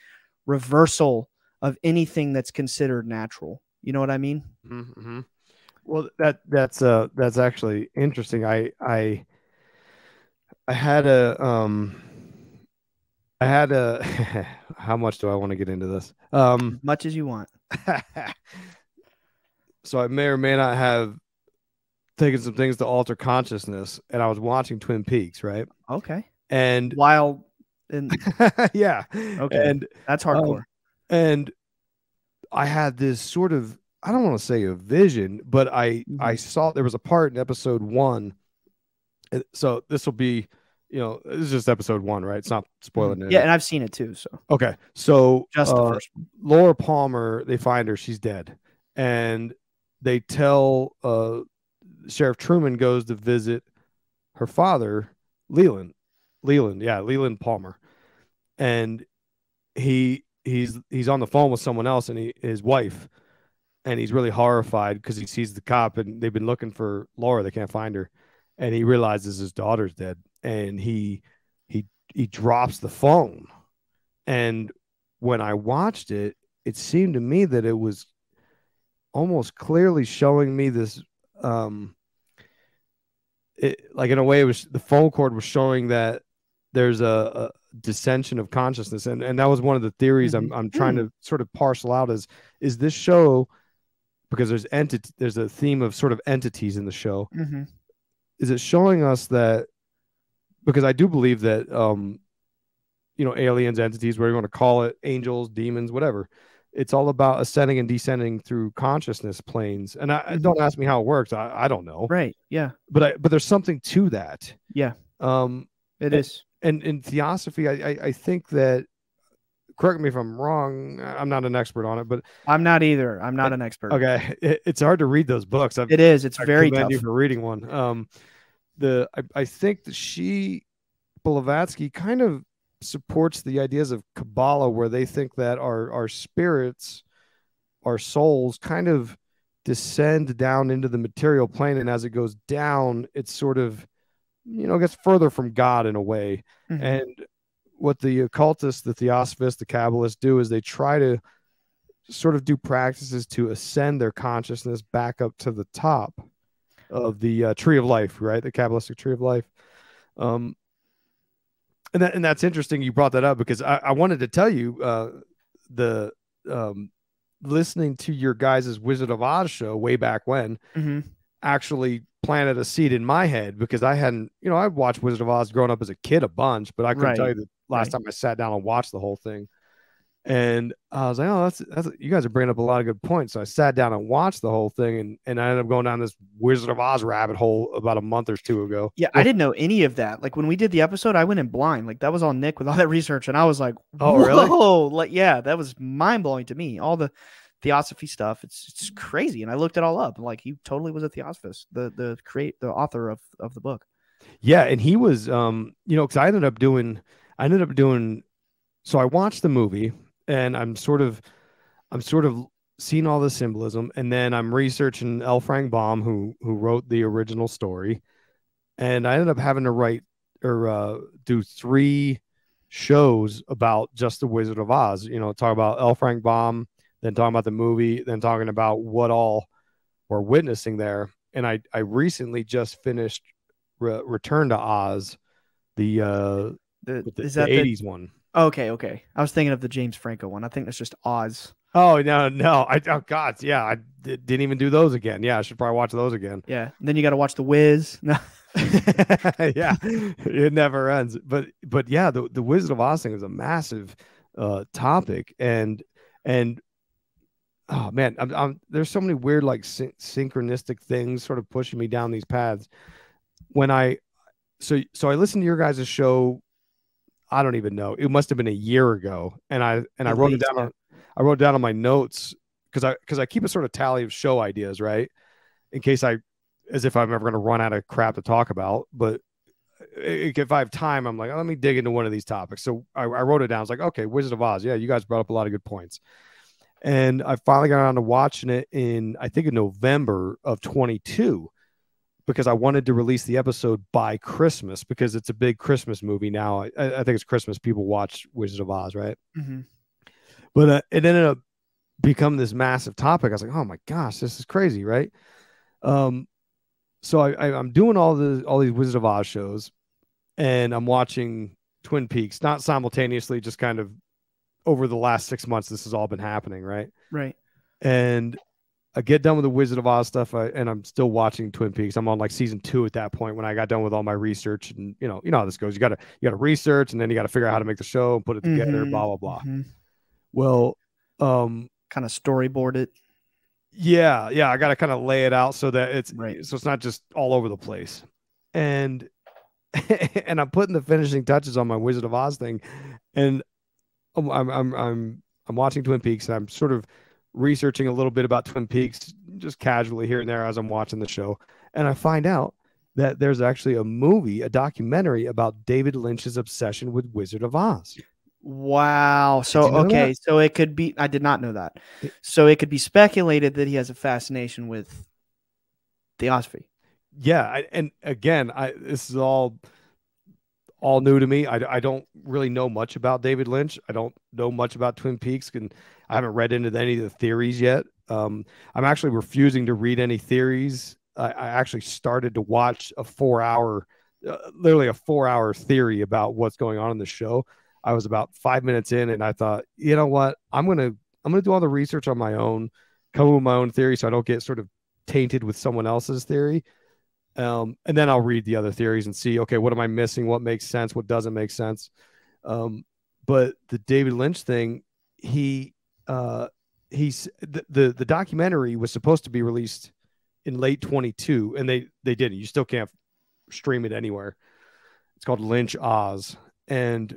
reversal of anything that's considered natural. You know what I mean? Mm-hmm. Well, that that's uh that's actually interesting. I I I had a um I had a how much do I want to get into this? Um, as much as you want. So I may or may not have taking some things to alter consciousness, and I was watching Twin Peaks, right? Okay. And while in yeah. Okay. And that's hardcore. Um, and I had this sort of, I don't want to say a vision, but I, mm-hmm. I saw there was a part in episode one. So this will be, you know, this is just episode one, right? It's not spoiling mm-hmm. it. Yeah. And I've seen it too. So, okay. So just the uh, first one. Laura Palmer, they find her, she's dead. And they tell, uh, Sheriff Truman goes to visit her father, Leland, Leland. Yeah. Leland Palmer. And he, he's, he's on the phone with someone else and he, his wife, and he's really horrified because he sees the cop and they've been looking for Laura. They can't find her. And he realizes his daughter's dead, and he, he, he drops the phone. And when I watched it, it seemed to me that it was almost clearly showing me this, um it, like in a way it was the phone cord was showing that there's a, a dissension of consciousness, and and that was one of the theories mm-hmm. I'm, I'm trying to sort of parcel out is is this show, because there's entity there's a theme of sort of entities in the show, mm-hmm. is it showing us that, because I do believe that um you know, aliens, entities, whatever you want to call it, angels, demons, whatever, it's all about ascending and descending through consciousness planes. And I, mm-hmm. don't ask me how it works. I, I don't know. Right. Yeah. But I, but there's something to that. Yeah. Um, it and, is. And in theosophy, I, I, I think that, correct me if I'm wrong. I'm not an expert on it, but I'm not either. I'm not I, an expert. Okay. It, it's hard to read those books. I've, it is. It's I very tough. You for reading one. Um, the, I, I think that she, Blavatsky kind of supports the ideas of Kabbalah, where they think that our our spirits, our souls, kind of descend down into the material plane, and as it goes down, it's sort of, you know, gets further from God in a way. Mm-hmm. And what the occultists, the theosophists, the Kabbalists do is they try to sort of do practices to ascend their consciousness back up to the top of the uh, tree of life, right? The Kabbalistic tree of life. Um, And, that, and that's interesting you brought that up, because I, I wanted to tell you uh, the um, listening to your guys' Wizard of Oz show way back when mm-hmm. actually planted a seed in my head, because I hadn't, you know, I watched Wizard of Oz growing up as a kid a bunch, but I couldn't right. tell you the last right. time I sat down and watched the whole thing. And I was like, oh, that's, that's you guys are bringing up a lot of good points. So I sat down and watched the whole thing, and, and I ended up going down this Wizard of Oz rabbit hole about a month or two ago. Yeah, I didn't know any of that. Like when we did the episode, I went in blind. Like that was all Nick with all that research, and I was like, oh, whoa, really? Like, yeah, that was mind blowing to me. All the theosophy stuff, it's it's crazy. And I looked it all up. Like he totally was a theosophist, the the create the author of of the book. Yeah, and he was, um, you know, because I ended up doing, I ended up doing, so I watched the movie. And I'm sort of, I'm sort of seeing all the symbolism, and then I'm researching L. Frank Baum, who who wrote the original story, and I ended up having to write or uh, do three shows about just the Wizard of Oz. You know, talk about L. Frank Baum, then talking about the movie, then talking about what all we're witnessing there. And I I recently just finished Re- Return to Oz, the uh, the, the, is that the eighties the... one. Okay, okay. I was thinking of the James Franco one. I think that's just Oz. Oh, no, no. I, oh, God, yeah. I d- didn't even do those again. Yeah, I should probably watch those again. Yeah. And then you got to watch The Wiz. No. Yeah, it never ends. But, but yeah, the, the Wizard of Oz thing is a massive uh, topic. And, and oh, man, I'm, I'm, there's so many weird, like, syn- synchronistic things sort of pushing me down these paths. When I, so, so I listened to your guys' show. I don't even know. It must have been a year ago, and I and At I wrote least, it down. Yeah. On, I wrote down on my notes because I because I keep a sort of tally of show ideas, right? In case I, as if I'm ever going to run out of crap to talk about. But if I have time, I'm like, oh, let me dig into one of these topics. So I, I wrote it down. I was like, okay, Wizard of Oz. Yeah, you guys brought up a lot of good points, and I finally got around to watching it in I think in November of twenty-two. Because I wanted to release the episode by Christmas because it's a big Christmas movie now. I, I think it's Christmas. People watch Wizard of Oz, right? Mm-hmm. But uh, it ended up becoming this massive topic. I was like, oh my gosh, this is crazy, right? Um, so I, I, I'm doing all the all these Wizard of Oz shows, and I'm watching Twin Peaks, not simultaneously, just kind of over the last six months. This has all been happening, right? Right. And I get done with the Wizard of Oz stuff, I, and I'm still watching Twin Peaks. I'm on like season two at that point when I got done with all my research, and you know, you know how this goes. You gotta, you gotta research, and then you gotta figure out how to make the show and put it together, mm-hmm. blah blah blah. Mm-hmm. Well, um, kind of storyboard it. Yeah, yeah, I gotta kind of lay it out so that it's right. So it's not just all over the place. And and I'm putting the finishing touches on my Wizard of Oz thing, and I'm I'm I'm I'm, I'm watching Twin Peaks, and I'm sort of researching a little bit about Twin Peaks just casually here and there as I'm watching the show, and I find out that there's actually a movie, a documentary about David Lynch's obsession with Wizard of Oz. Wow. So, okay. That? So it could be, I did not know that. So it could be speculated that he has a fascination with theosophy. Yeah. I, and again, I, this is all, all new to me. I, I don't really know much about David Lynch. I don't know much about Twin Peaks, and I haven't read into any of the theories yet. Um, I'm actually refusing to read any theories. I, I actually started to watch a four hour, uh, literally a four hour theory about what's going on in the show. I was about five minutes in, and I thought, you know what, I'm going to, I'm going to do all the research on my own, come with my own theory, so I don't get sort of tainted with someone else's theory. Um, and then I'll read the other theories and see, okay, what am I missing? What makes sense? What doesn't make sense? Um, but the David Lynch thing, he, Uh, he's the, the the documentary was supposed to be released in late twenty-two, and they they didn't. You still can't stream it anywhere. It's called Lynch Oz, and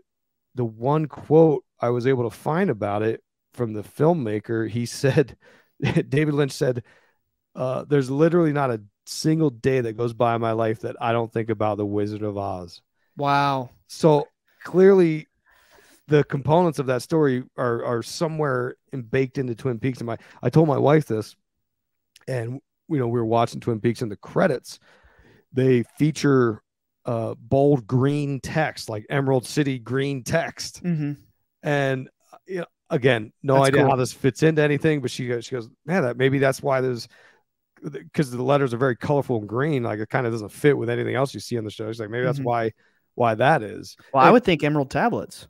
the one quote I was able to find about it from the filmmaker, he said, David Lynch said, uh, "There's literally not a single day that goes by in my life that I don't think about the Wizard of Oz." Wow! So clearly, the components of that story are are somewhere in, baked into Twin Peaks. And my, I told my wife this, and you know we were watching Twin Peaks, and the credits, they feature uh, bold green text, like Emerald City green text. Mm-hmm. And you know, again, no that's idea cool. how this fits into anything. But she goes, she goes, man, that maybe that's why there's, because the letters are very colorful and green. Like it kind of doesn't fit with anything else you see on the show. She's like, maybe that's mm-hmm. why why that is. Well, and I would think Emerald Tablets.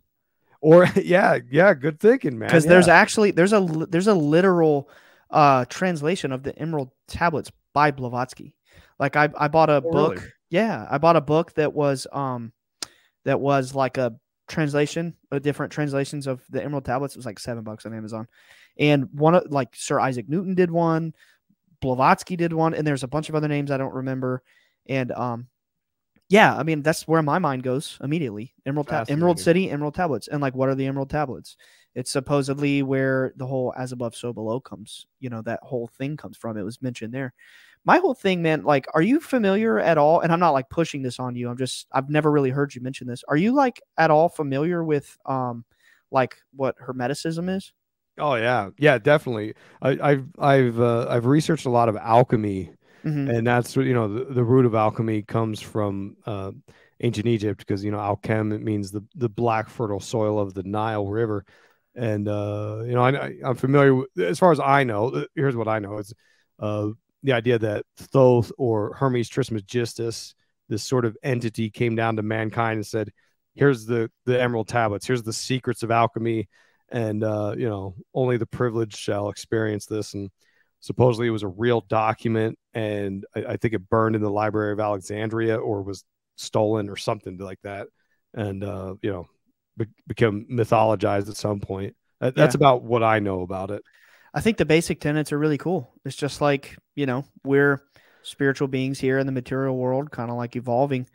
Or yeah, yeah, good thinking, man. Because yeah. there's actually there's a there's a literal uh, translation of the Emerald Tablets by Blavatsky. Like I I bought a oh, book, really? yeah, I bought a book that was um that was like a translation, uh, different translations of the Emerald Tablets. It was like seven bucks on Amazon. And one of, like, Sir Isaac Newton did one, Blavatsky did one, and there's a bunch of other names I don't remember. And um, yeah, I mean, that's where my mind goes immediately. Emerald, Emerald City, Emerald Tablets. And like, what are the Emerald Tablets? It's supposedly where the whole as above, so below comes, you know, that whole thing comes from. It was mentioned there. My whole thing, man, like, are you familiar at all? And I'm not like pushing this on you. I'm just, I've never really heard you mention this. Are you like at all familiar with um, like what Hermeticism is? Oh yeah. Yeah, definitely. I, I've, I've, uh, I've researched a lot of alchemy. Mm-hmm. And that's what, you know, the, the root of alchemy comes from uh, ancient Egypt, because, you know, alchem, it means the, the black fertile soil of the Nile River. And, uh, you know, I, I'm familiar with, as far as I know, here's what I know. It's uh, the idea that Thoth, or Hermes Trismegistus, this sort of entity, came down to mankind and said, here's the, the Emerald Tablets. Here's the secrets of alchemy. And, uh, you know, only the privileged shall experience this. And supposedly it was a real document, and I, I think it burned in the Library of Alexandria, or was stolen or something like that. And, uh, you know, be become mythologized at some point. That, that's yeah. about what I know about it. I think the basic tenets are really cool. It's just like, you know, we're spiritual beings here in the material world, kind of like evolving.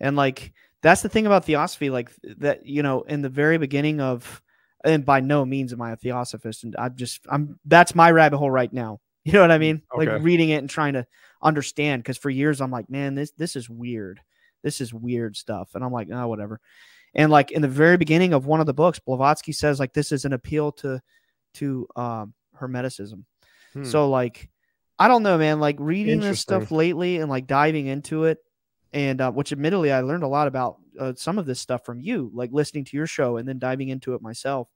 And like, that's the thing about theosophy, like that, you know, in the very beginning of, and by no means am I a theosophist, and I'm just, I'm, that's my rabbit hole right now. You know what I mean? Okay. Like reading it and trying to understand. Cause for years I'm like, man, this, this is weird. This is weird stuff. And I'm like, oh, whatever. And like in the very beginning of one of the books, Blavatsky says like, this is an appeal to, to, um, Hermeticism. Hmm. So like, I don't know, man, like reading this stuff lately and like diving into it. And, uh, which admittedly I learned a lot about uh, some of this stuff from you, like listening to your show and then diving into it myself.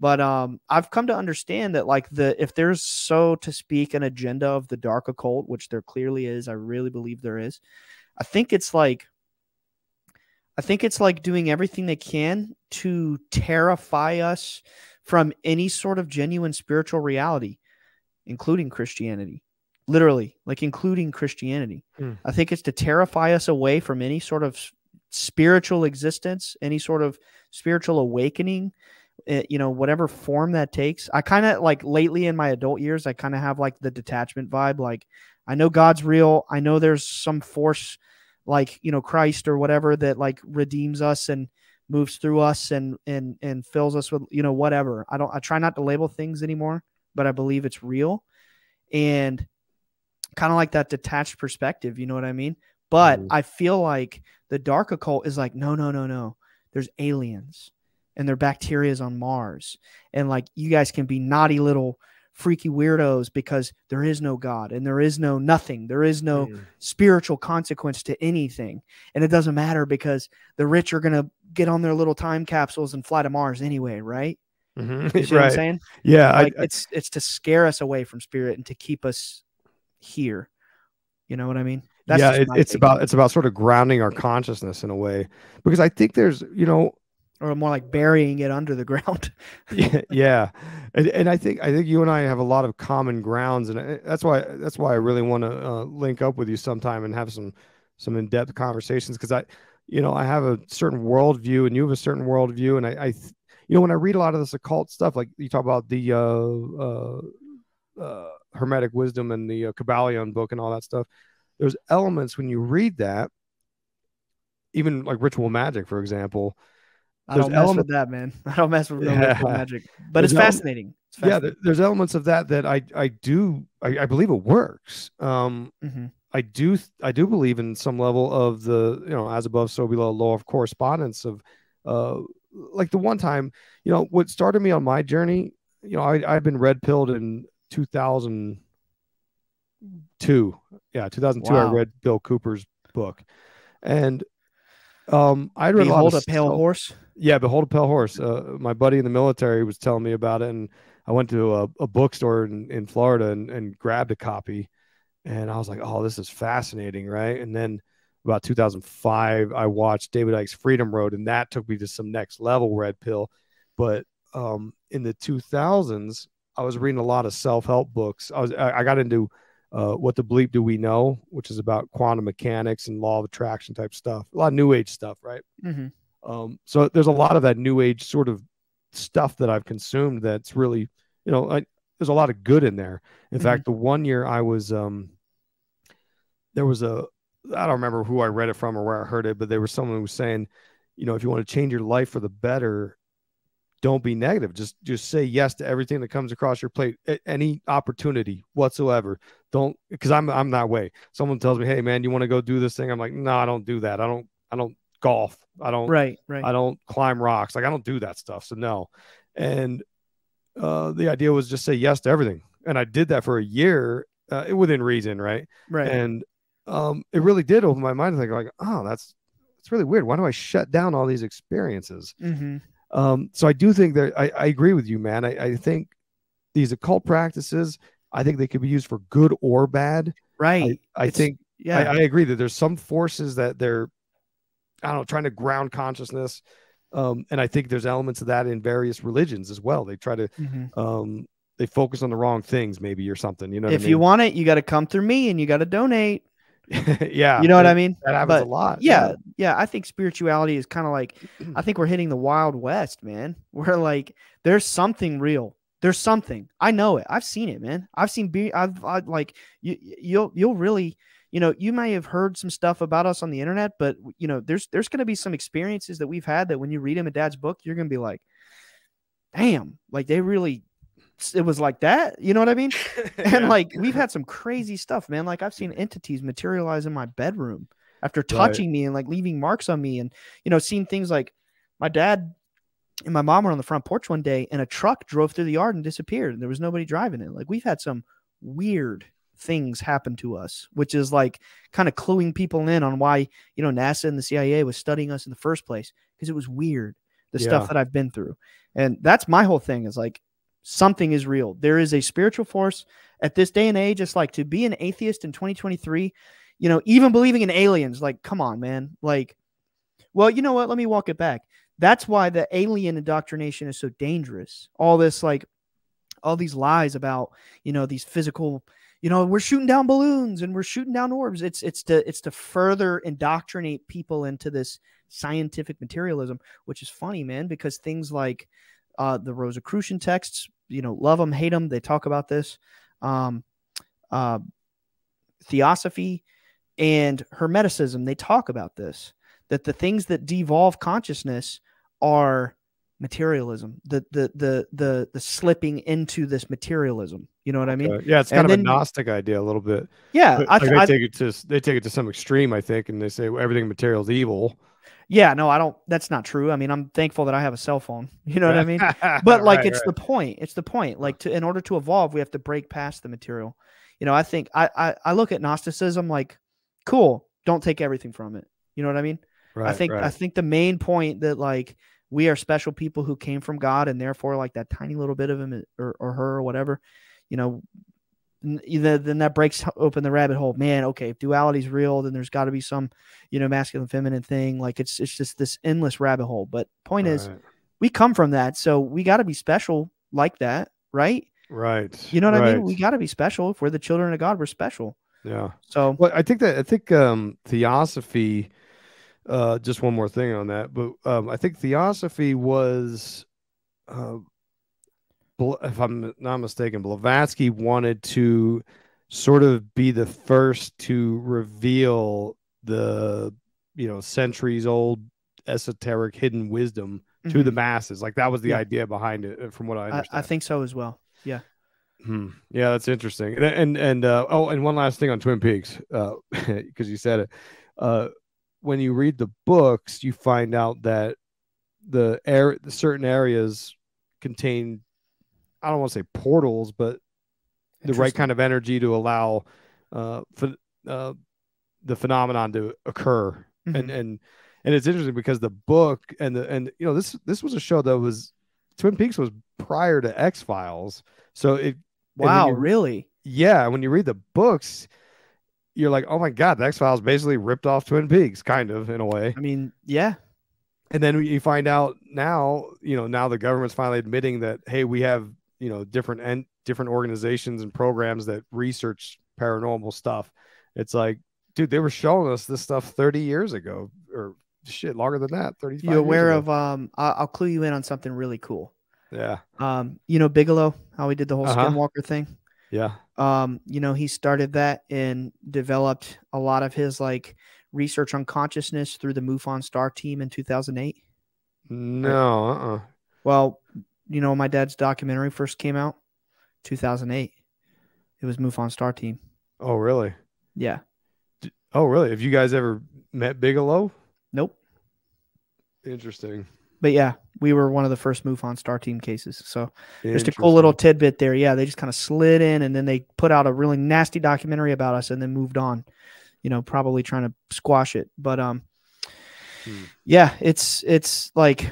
But, um, I've come to understand that like the, if there's, so to speak, an agenda of the dark occult, which there clearly is, I really believe there is. I think it's like, I think it's like doing everything they can to terrify us from any sort of genuine spiritual reality, including Christianity, literally, like including Christianity. Hmm. I think it's to terrify us away from any sort of spiritual existence, any sort of spiritual awakening, you know, whatever form that takes. I kind of like lately in my adult years, I kind of have like the detachment vibe. Like, I know God's real. I know there's some force, like, you know, Christ or whatever, that like redeems us and moves through us and, and, and fills us with, you know, whatever. I don't, I try not to label things anymore, but I believe it's real. And kind of like that detached perspective, you know what I mean? But mm-hmm. I feel like the dark occult is like, no, no, no, no, there's aliens and their bacteria is on Mars. And like, you guys can be naughty little freaky weirdos because there is no God and there is no nothing. There is no mm. spiritual consequence to anything. And it doesn't matter because the rich are going to get on their little time capsules and fly to Mars anyway. Right. Mm-hmm. You see right. what I'm saying? Yeah. Like I, I, it's, it's to scare us away from spirit and to keep us here. You know what I mean? That's yeah. It, it's about, it's about sort of grounding our consciousness in a way, because I think there's, you know, or more like burying it under the ground. yeah, yeah, and and I think I think you and I have a lot of common grounds, and that's why that's why I really want to uh, link up with you sometime and have some some in depth conversations, because I, you know, I have a certain worldview and you have a certain worldview, and I, I you know, when I read a lot of this occult stuff, like you talk about the uh, uh, uh, Hermetic Wisdom and the uh, Kabbalion book and all that stuff, there's elements when you read that, even like ritual magic, for example. I don't mess with that, man. I don't mess with yeah. magic, but there's it's fascinating. It's fascinating. Yeah, there's elements of that that I I do I, I believe it works. Um, mm-hmm. I do I do believe in some level of the, you know, as above so below law of correspondence of, uh, like the one time, you know, what started me on my journey. You know, I I've been red pilled in two thousand two. Yeah, two thousand two. Wow. I read Bill Cooper's book, and um, I read Behold a, lot of a Pale Horse. Yeah, Behold a Pale Horse. Uh, my buddy in the military was telling me about it, and I went to a, a bookstore in, in Florida and, and grabbed a copy, and I was like, oh, this is fascinating, right? And then about two thousand five, I watched David Icke's Freedom Road, and that took me to some next level red pill. But um, in the two thousands, I was reading a lot of self-help books. I was I, I got into uh, What the Bleep Do We Know?, which is about quantum mechanics and law of attraction type stuff, a lot of new age stuff, right? Mm-hmm. Um, so there's a lot of that new age sort of stuff that I've consumed. That's really, you know, I, there's a lot of good in there. In mm-hmm. fact, the one year I was, um, there was a, I don't remember who I read it from or where I heard it, but there was someone who was saying, you know, if you want to change your life for the better, don't be negative. Just, just say yes to everything that comes across your plate, any opportunity whatsoever. Don't, because I'm, I'm that way. Someone tells me, hey man, you want to go do this thing? I'm like, no, I don't do that. I don't, I don't golf. I don't, right, right. I don't climb rocks. Like I don't do that stuff. So no. And uh, the idea was just say yes to everything. And I did that for a year uh, within reason. Right. Right. And um, it really did open my mind. Like, like, oh, that's, that's really weird. Why do I shut down all these experiences? Mm-hmm. Um, so I do think that I, I agree with you, man. I, I think these occult practices, I think they could be used for good or bad. Right. I, I think, yeah, I, I agree that there's some forces that they're, I don't know, trying to ground consciousness. Um, and I think there's elements of that in various religions as well. They try to, mm-hmm. um, they focus on the wrong things maybe or something, you know, if I mean? You want it, you got to come through me and you got to donate. Yeah, you know what I mean. That happens but, a lot. Yeah, yeah, yeah. I think spirituality is kind of like, I think we're hitting the Wild West, man. We're like, there's something real. There's something. I know it. I've seen it, man. I've seen. Be I've, I've like you. You'll you'll really. You know, you may have heard some stuff about us on the internet, but you know, there's there's going to be some experiences that we've had that when you read him in Dad's book, you're going to be like, damn, like they really. It was like that, you know what I mean? And yeah. Like we've had some crazy stuff, man. Like I've seen entities materialize in my bedroom after touching right. me and like leaving marks on me, and you know, seen things like my dad and my mom were on the front porch one day, and a truck drove through the yard and disappeared, and there was nobody driving it. Like we've had some weird things happen to us, which is like kind of cluing people in on why, you know, NASA and the C I A was studying us in the first place, because it was weird the yeah. stuff that I've been through, and that's my whole thing is like. Something is real. There is a spiritual force at this day and age. It's like to be an atheist in twenty twenty-three, you know, even believing in aliens, like, come on, man. Like, well, you know what? Let me walk it back. That's why the alien indoctrination is so dangerous. All this, like, all these lies about, you know, these physical, you know, we're shooting down balloons and we're shooting down orbs. It's, it's to, it's to further indoctrinate people into this scientific materialism, which is funny, man, because things like uh, the Rosicrucian texts, you know, love them, hate them. They talk about this, um, uh, theosophy and Hermeticism. They talk about this, that the things that devolve consciousness are materialism, the, the, the, the, the slipping into this materialism. You know what I mean? Uh, yeah. It's kind and of then, a Gnostic idea a little bit. Yeah. But, I, like I, they, take it to, they take it to some extreme, I think. And they say, well, everything material is evil. Yeah, no, I don't. That's not true. I mean, I'm thankful that I have a cell phone. You know what I mean? But like, right, it's right. the point. It's the point. Like, to in order to evolve, we have to break past the material. You know, I think I I, I look at Gnosticism like, cool. Don't take everything from it. You know what I mean? Right, I think right. I think the main point that like we are special people who came from God, and therefore like that tiny little bit of him or or her or whatever, you know. Then that breaks open the rabbit hole, man. Okay, if duality is real, then there's got to be some, you know, masculine feminine thing. Like it's it's just this endless rabbit hole. But point is, we come from that, so we got to be special like that, right? Right. You know what I mean? We got to be special. If we're the children of God, we're special. Yeah. So, well, I think that I think um, theosophy. Uh, just one more thing on that, but um, I think theosophy was. Uh, If I'm not mistaken, Blavatsky wanted to sort of be the first to reveal the, you know, centuries old esoteric hidden wisdom mm-hmm. to the masses. Like that was the yeah. idea behind it, from what I understand. I, I think so as well. Yeah. Hmm. Yeah, that's interesting. And and, and uh, oh, and one last thing on Twin Peaks, because uh, you said it. Uh, when you read the books, you find out that the air, the certain areas contain. I don't want to say portals, but the right kind of energy to allow uh, for, uh, the phenomenon to occur. Mm-hmm. And, and, and it's interesting because the book and the, and you know, this, this was a show that was Twin Peaks was prior to X-Files. So it, wow, you, really? Yeah. When you read the books, you're like, oh my God, the X-Files basically ripped off Twin Peaks kind of in a way. I mean, yeah. And then you find out now, you know, now the government's finally admitting that, hey, we have, you know, different and different organizations and programs that research paranormal stuff. It's like, dude, they were showing us this stuff thirty years ago or shit longer than that. thirty-five You're aware of, um, I'll, I'll clue you in on something really cool. Yeah. Um, you know, Bigelow, how he did the whole uh-huh. Skinwalker thing. Yeah. Um, you know, he started that and developed a lot of his like research on consciousness through the MUFON Star team in two thousand eight. No. Uh-uh. Well, you know, my dad's documentary first came out two thousand eight. It was MUFON Star team. Oh, really? Yeah. Oh, really? Have you guys ever met Bigelow? Nope. Interesting. But yeah, we were one of the first MUFON Star team cases. So just a cool little tidbit there. Yeah, they just kind of slid in and then they put out a really nasty documentary about us and then moved on, you know, probably trying to squash it. But um, hmm. yeah, it's it's like,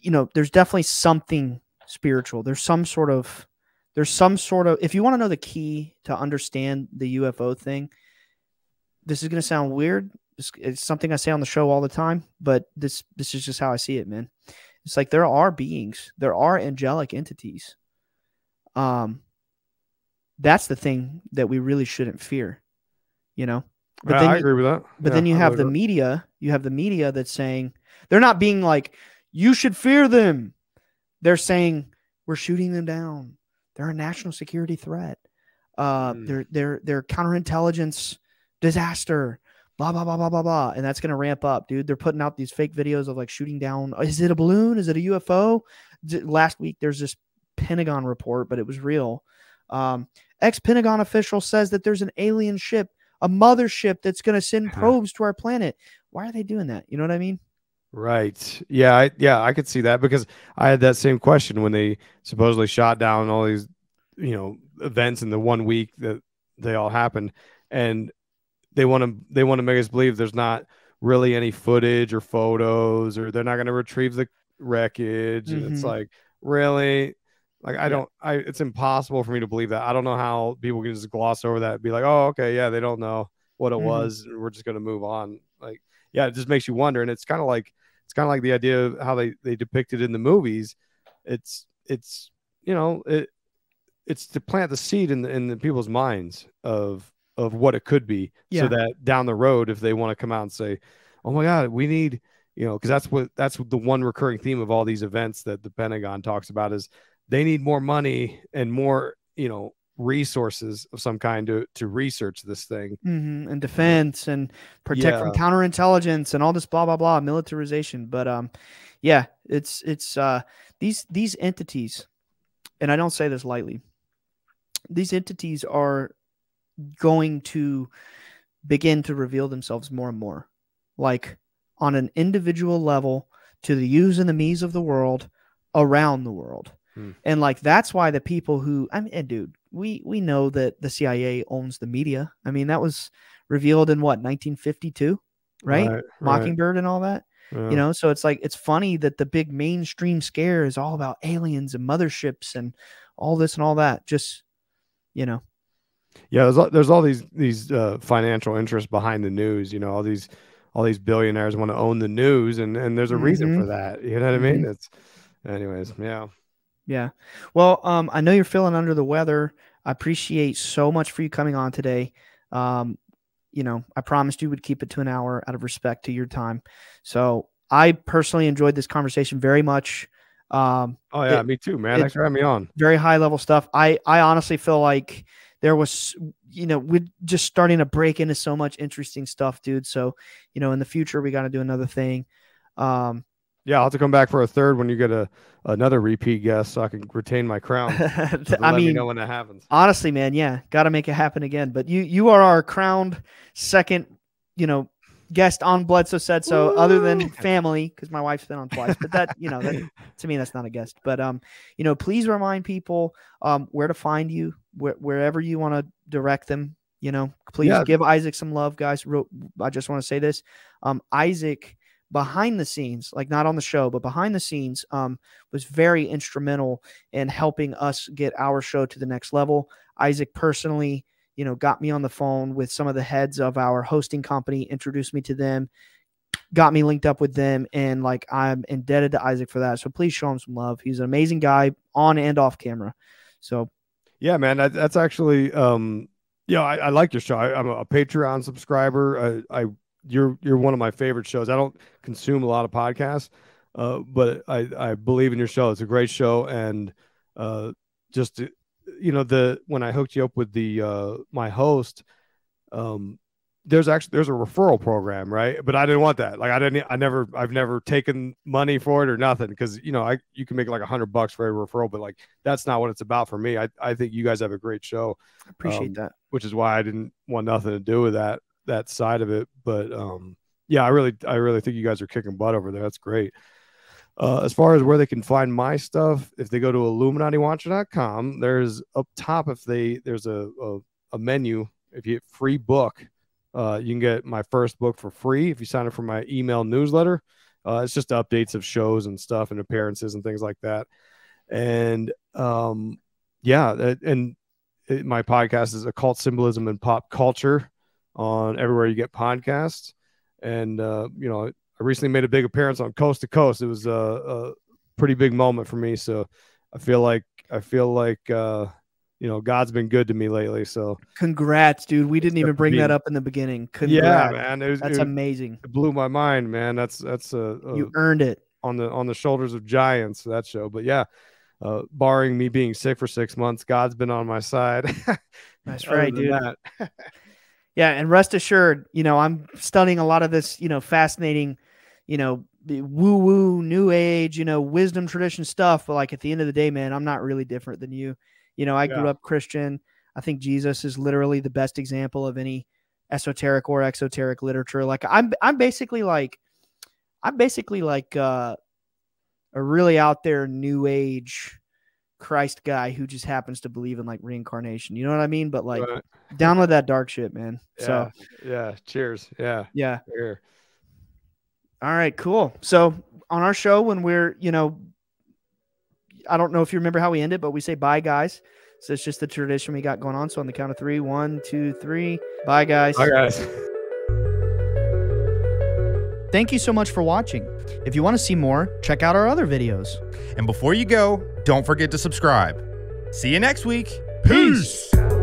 you know, there's definitely something spiritual. There's some sort of, there's some sort of, if you want to know the key to understand the U F O thing, this is going to sound weird. It's something I say on the show all the time, but this this is just how I see it, man. It's like there are beings, there are angelic entities. Um, that's the thing that we really shouldn't fear, you know. But yeah, then I you, agree with that. But yeah, then you I have the that. media. You have the media that's saying they're not being like you should fear them. They're saying we're shooting them down. They're a national security threat. Uh, mm. They're they're they're counterintelligence disaster. Blah, blah, blah, blah, blah, blah. And that's going to ramp up, dude. They're putting out these fake videos of like shooting down. Is it a balloon? Is it a U F O? Last week, there's this Pentagon report, but it was real. Um, ex-Pentagon official says that there's an alien ship, a mothership that's going to send probes to our planet. Why are they doing that? You know what I mean? Right. Yeah. I, yeah. I could see that because I had that same question when they supposedly shot down all these, you know, events in the one week that they all happened. And They want to they want to make us believe there's not really any footage or photos, or they're not going to retrieve the wreckage. Mm-hmm. And it's like, really? Like, I yeah. don't I it's impossible for me to believe that. I don't know how people can just gloss over that and be like, oh, okay, yeah, they don't know what it mm-hmm. was. We're just going to move on. Like, yeah, it just makes you wonder. And it's kind of like it's kind of like the idea of how they they depict it in the movies. It's it's you know, it it's to plant the seed in the, in the people's minds of of what it could be, yeah. so that down the road, if they want to come out and say, oh my God, we need, you know, because that's what, that's the one recurring theme of all these events that the Pentagon talks about is they need more money and more, you know, resources of some kind to, to research this thing. Mm-hmm. And defense and protect yeah. from counterintelligence and all this blah, blah, blah, militarization. But um, yeah, it's, it's uh, these, these entities, and I don't say this lightly, these entities are going to begin to reveal themselves more and more, like on an individual level to the yous and the me's of the world around the world. Hmm. And like, that's why the people who, I mean, and dude, we, we know that the C I A owns the media. I mean, that was revealed in what, nineteen fifty-two, right? right Mockingbird right. and all that, yeah. you know? So it's like, it's funny that the big mainstream scare is all about aliens and motherships and all this and all that. Just, you know, yeah, there's, there's all these these uh, financial interests behind the news. You know, all these all these billionaires want to own the news, and and there's a reason mm-hmm. for that. You know what mm-hmm. I mean? It's, anyways, yeah, yeah. Well, um, I know you're feeling under the weather. I appreciate so much for you coming on today. Um, you know, I promised you would keep it to an hour out of respect to your time. So I personally enjoyed this conversation very much. Um, oh yeah, it, me too, man. Thanks for having me on. Very high level stuff. I I honestly feel like. There was, you know, we're just starting to break into so much interesting stuff, dude. So, you know, in the future, we got to do another thing. Um, yeah, I'll have to come back for a third when you get a another repeat guest so I can retain my crown. I let mean, me know when that happens. Honestly, man, yeah, got to make it happen again. But you you are our crowned second, you know, guest on Bledsoe Said So. Ooh. Other than family, because my wife's been on twice, but that, you know, that, to me, that's not a guest. But, um, you know, please remind people um, where to find you. Wherever you want to direct them, you know, please yeah. give Isaac some love, guys. I just want to say this. Um, Isaac, behind the scenes, like not on the show, but behind the scenes, um, was very instrumental in helping us get our show to the next level. Isaac personally, you know, got me on the phone with some of the heads of our hosting company, introduced me to them, got me linked up with them, and like I'm indebted to Isaac for that. So please show him some love. He's an amazing guy on and off camera. So yeah, man, I, that's actually, um, you know, I, I like your show. I, I'm a Patreon subscriber. I, I you're you're one of my favorite shows. I don't consume a lot of podcasts, uh, but I, I believe in your show. It's a great show, and uh, just you know the when I hooked you up with the uh, my host, um, there's actually there's a referral program, right? But I didn't want that. Like I didn't I never I've never taken money for it or nothing, because you know I you can make like a hundred bucks for a referral, but like that's not what it's about for me. I I think you guys have a great show. I appreciate um, that, which is why I didn't want nothing to do with that. that side of it. But um yeah, I really I really think you guys are kicking butt over there. That's great. Uh as far as where they can find my stuff, if they go to Illuminati Watcher dot com, there's up top if they there's a, a a menu. If you get free book, uh you can get my first book for free if you sign up for my email newsletter. Uh it's just updates of shows and stuff and appearances and things like that. And um yeah, and it, my podcast is Occult Symbolism and Pop Culture on everywhere you get podcasts. And uh you know, I recently made a big appearance on Coast to Coast. It was a, a pretty big moment for me, so I feel like I feel like uh you know, God's been good to me lately. So congrats, dude. We didn't even bring that up in the beginning. Congrats. Yeah, man, it was, that's it, amazing. It blew my mind, man. That's that's a, a you earned it on the on the shoulders of giants, that show. But yeah, uh barring me being sick for six months, God's been on my side. That's right, dude. That. Yeah, and rest assured, you know, I'm studying a lot of this, you know, fascinating, you know, woo-woo, new age, you know, wisdom tradition stuff. But like at the end of the day, man, I'm not really different than you. You know, I yeah. grew up Christian. I think Jesus is literally the best example of any esoteric or exoteric literature. Like I'm I'm basically like I'm basically like uh, a really out there new age Christ guy who just happens to believe in like reincarnation, you know what I mean? But like right. download that dark shit, man. Yeah, so yeah, cheers. Yeah, yeah. Cheer. All right, cool. So on our show, when we're, you know, I don't know if you remember how we end it, but we say bye guys. So it's just the tradition we got going on. So on the count of three, one, two, three, bye guys. Bye guys. Thank you so much for watching. If you want to see more, check out our other videos. And before you go, don't forget to subscribe. See you next week. Peace. Peace.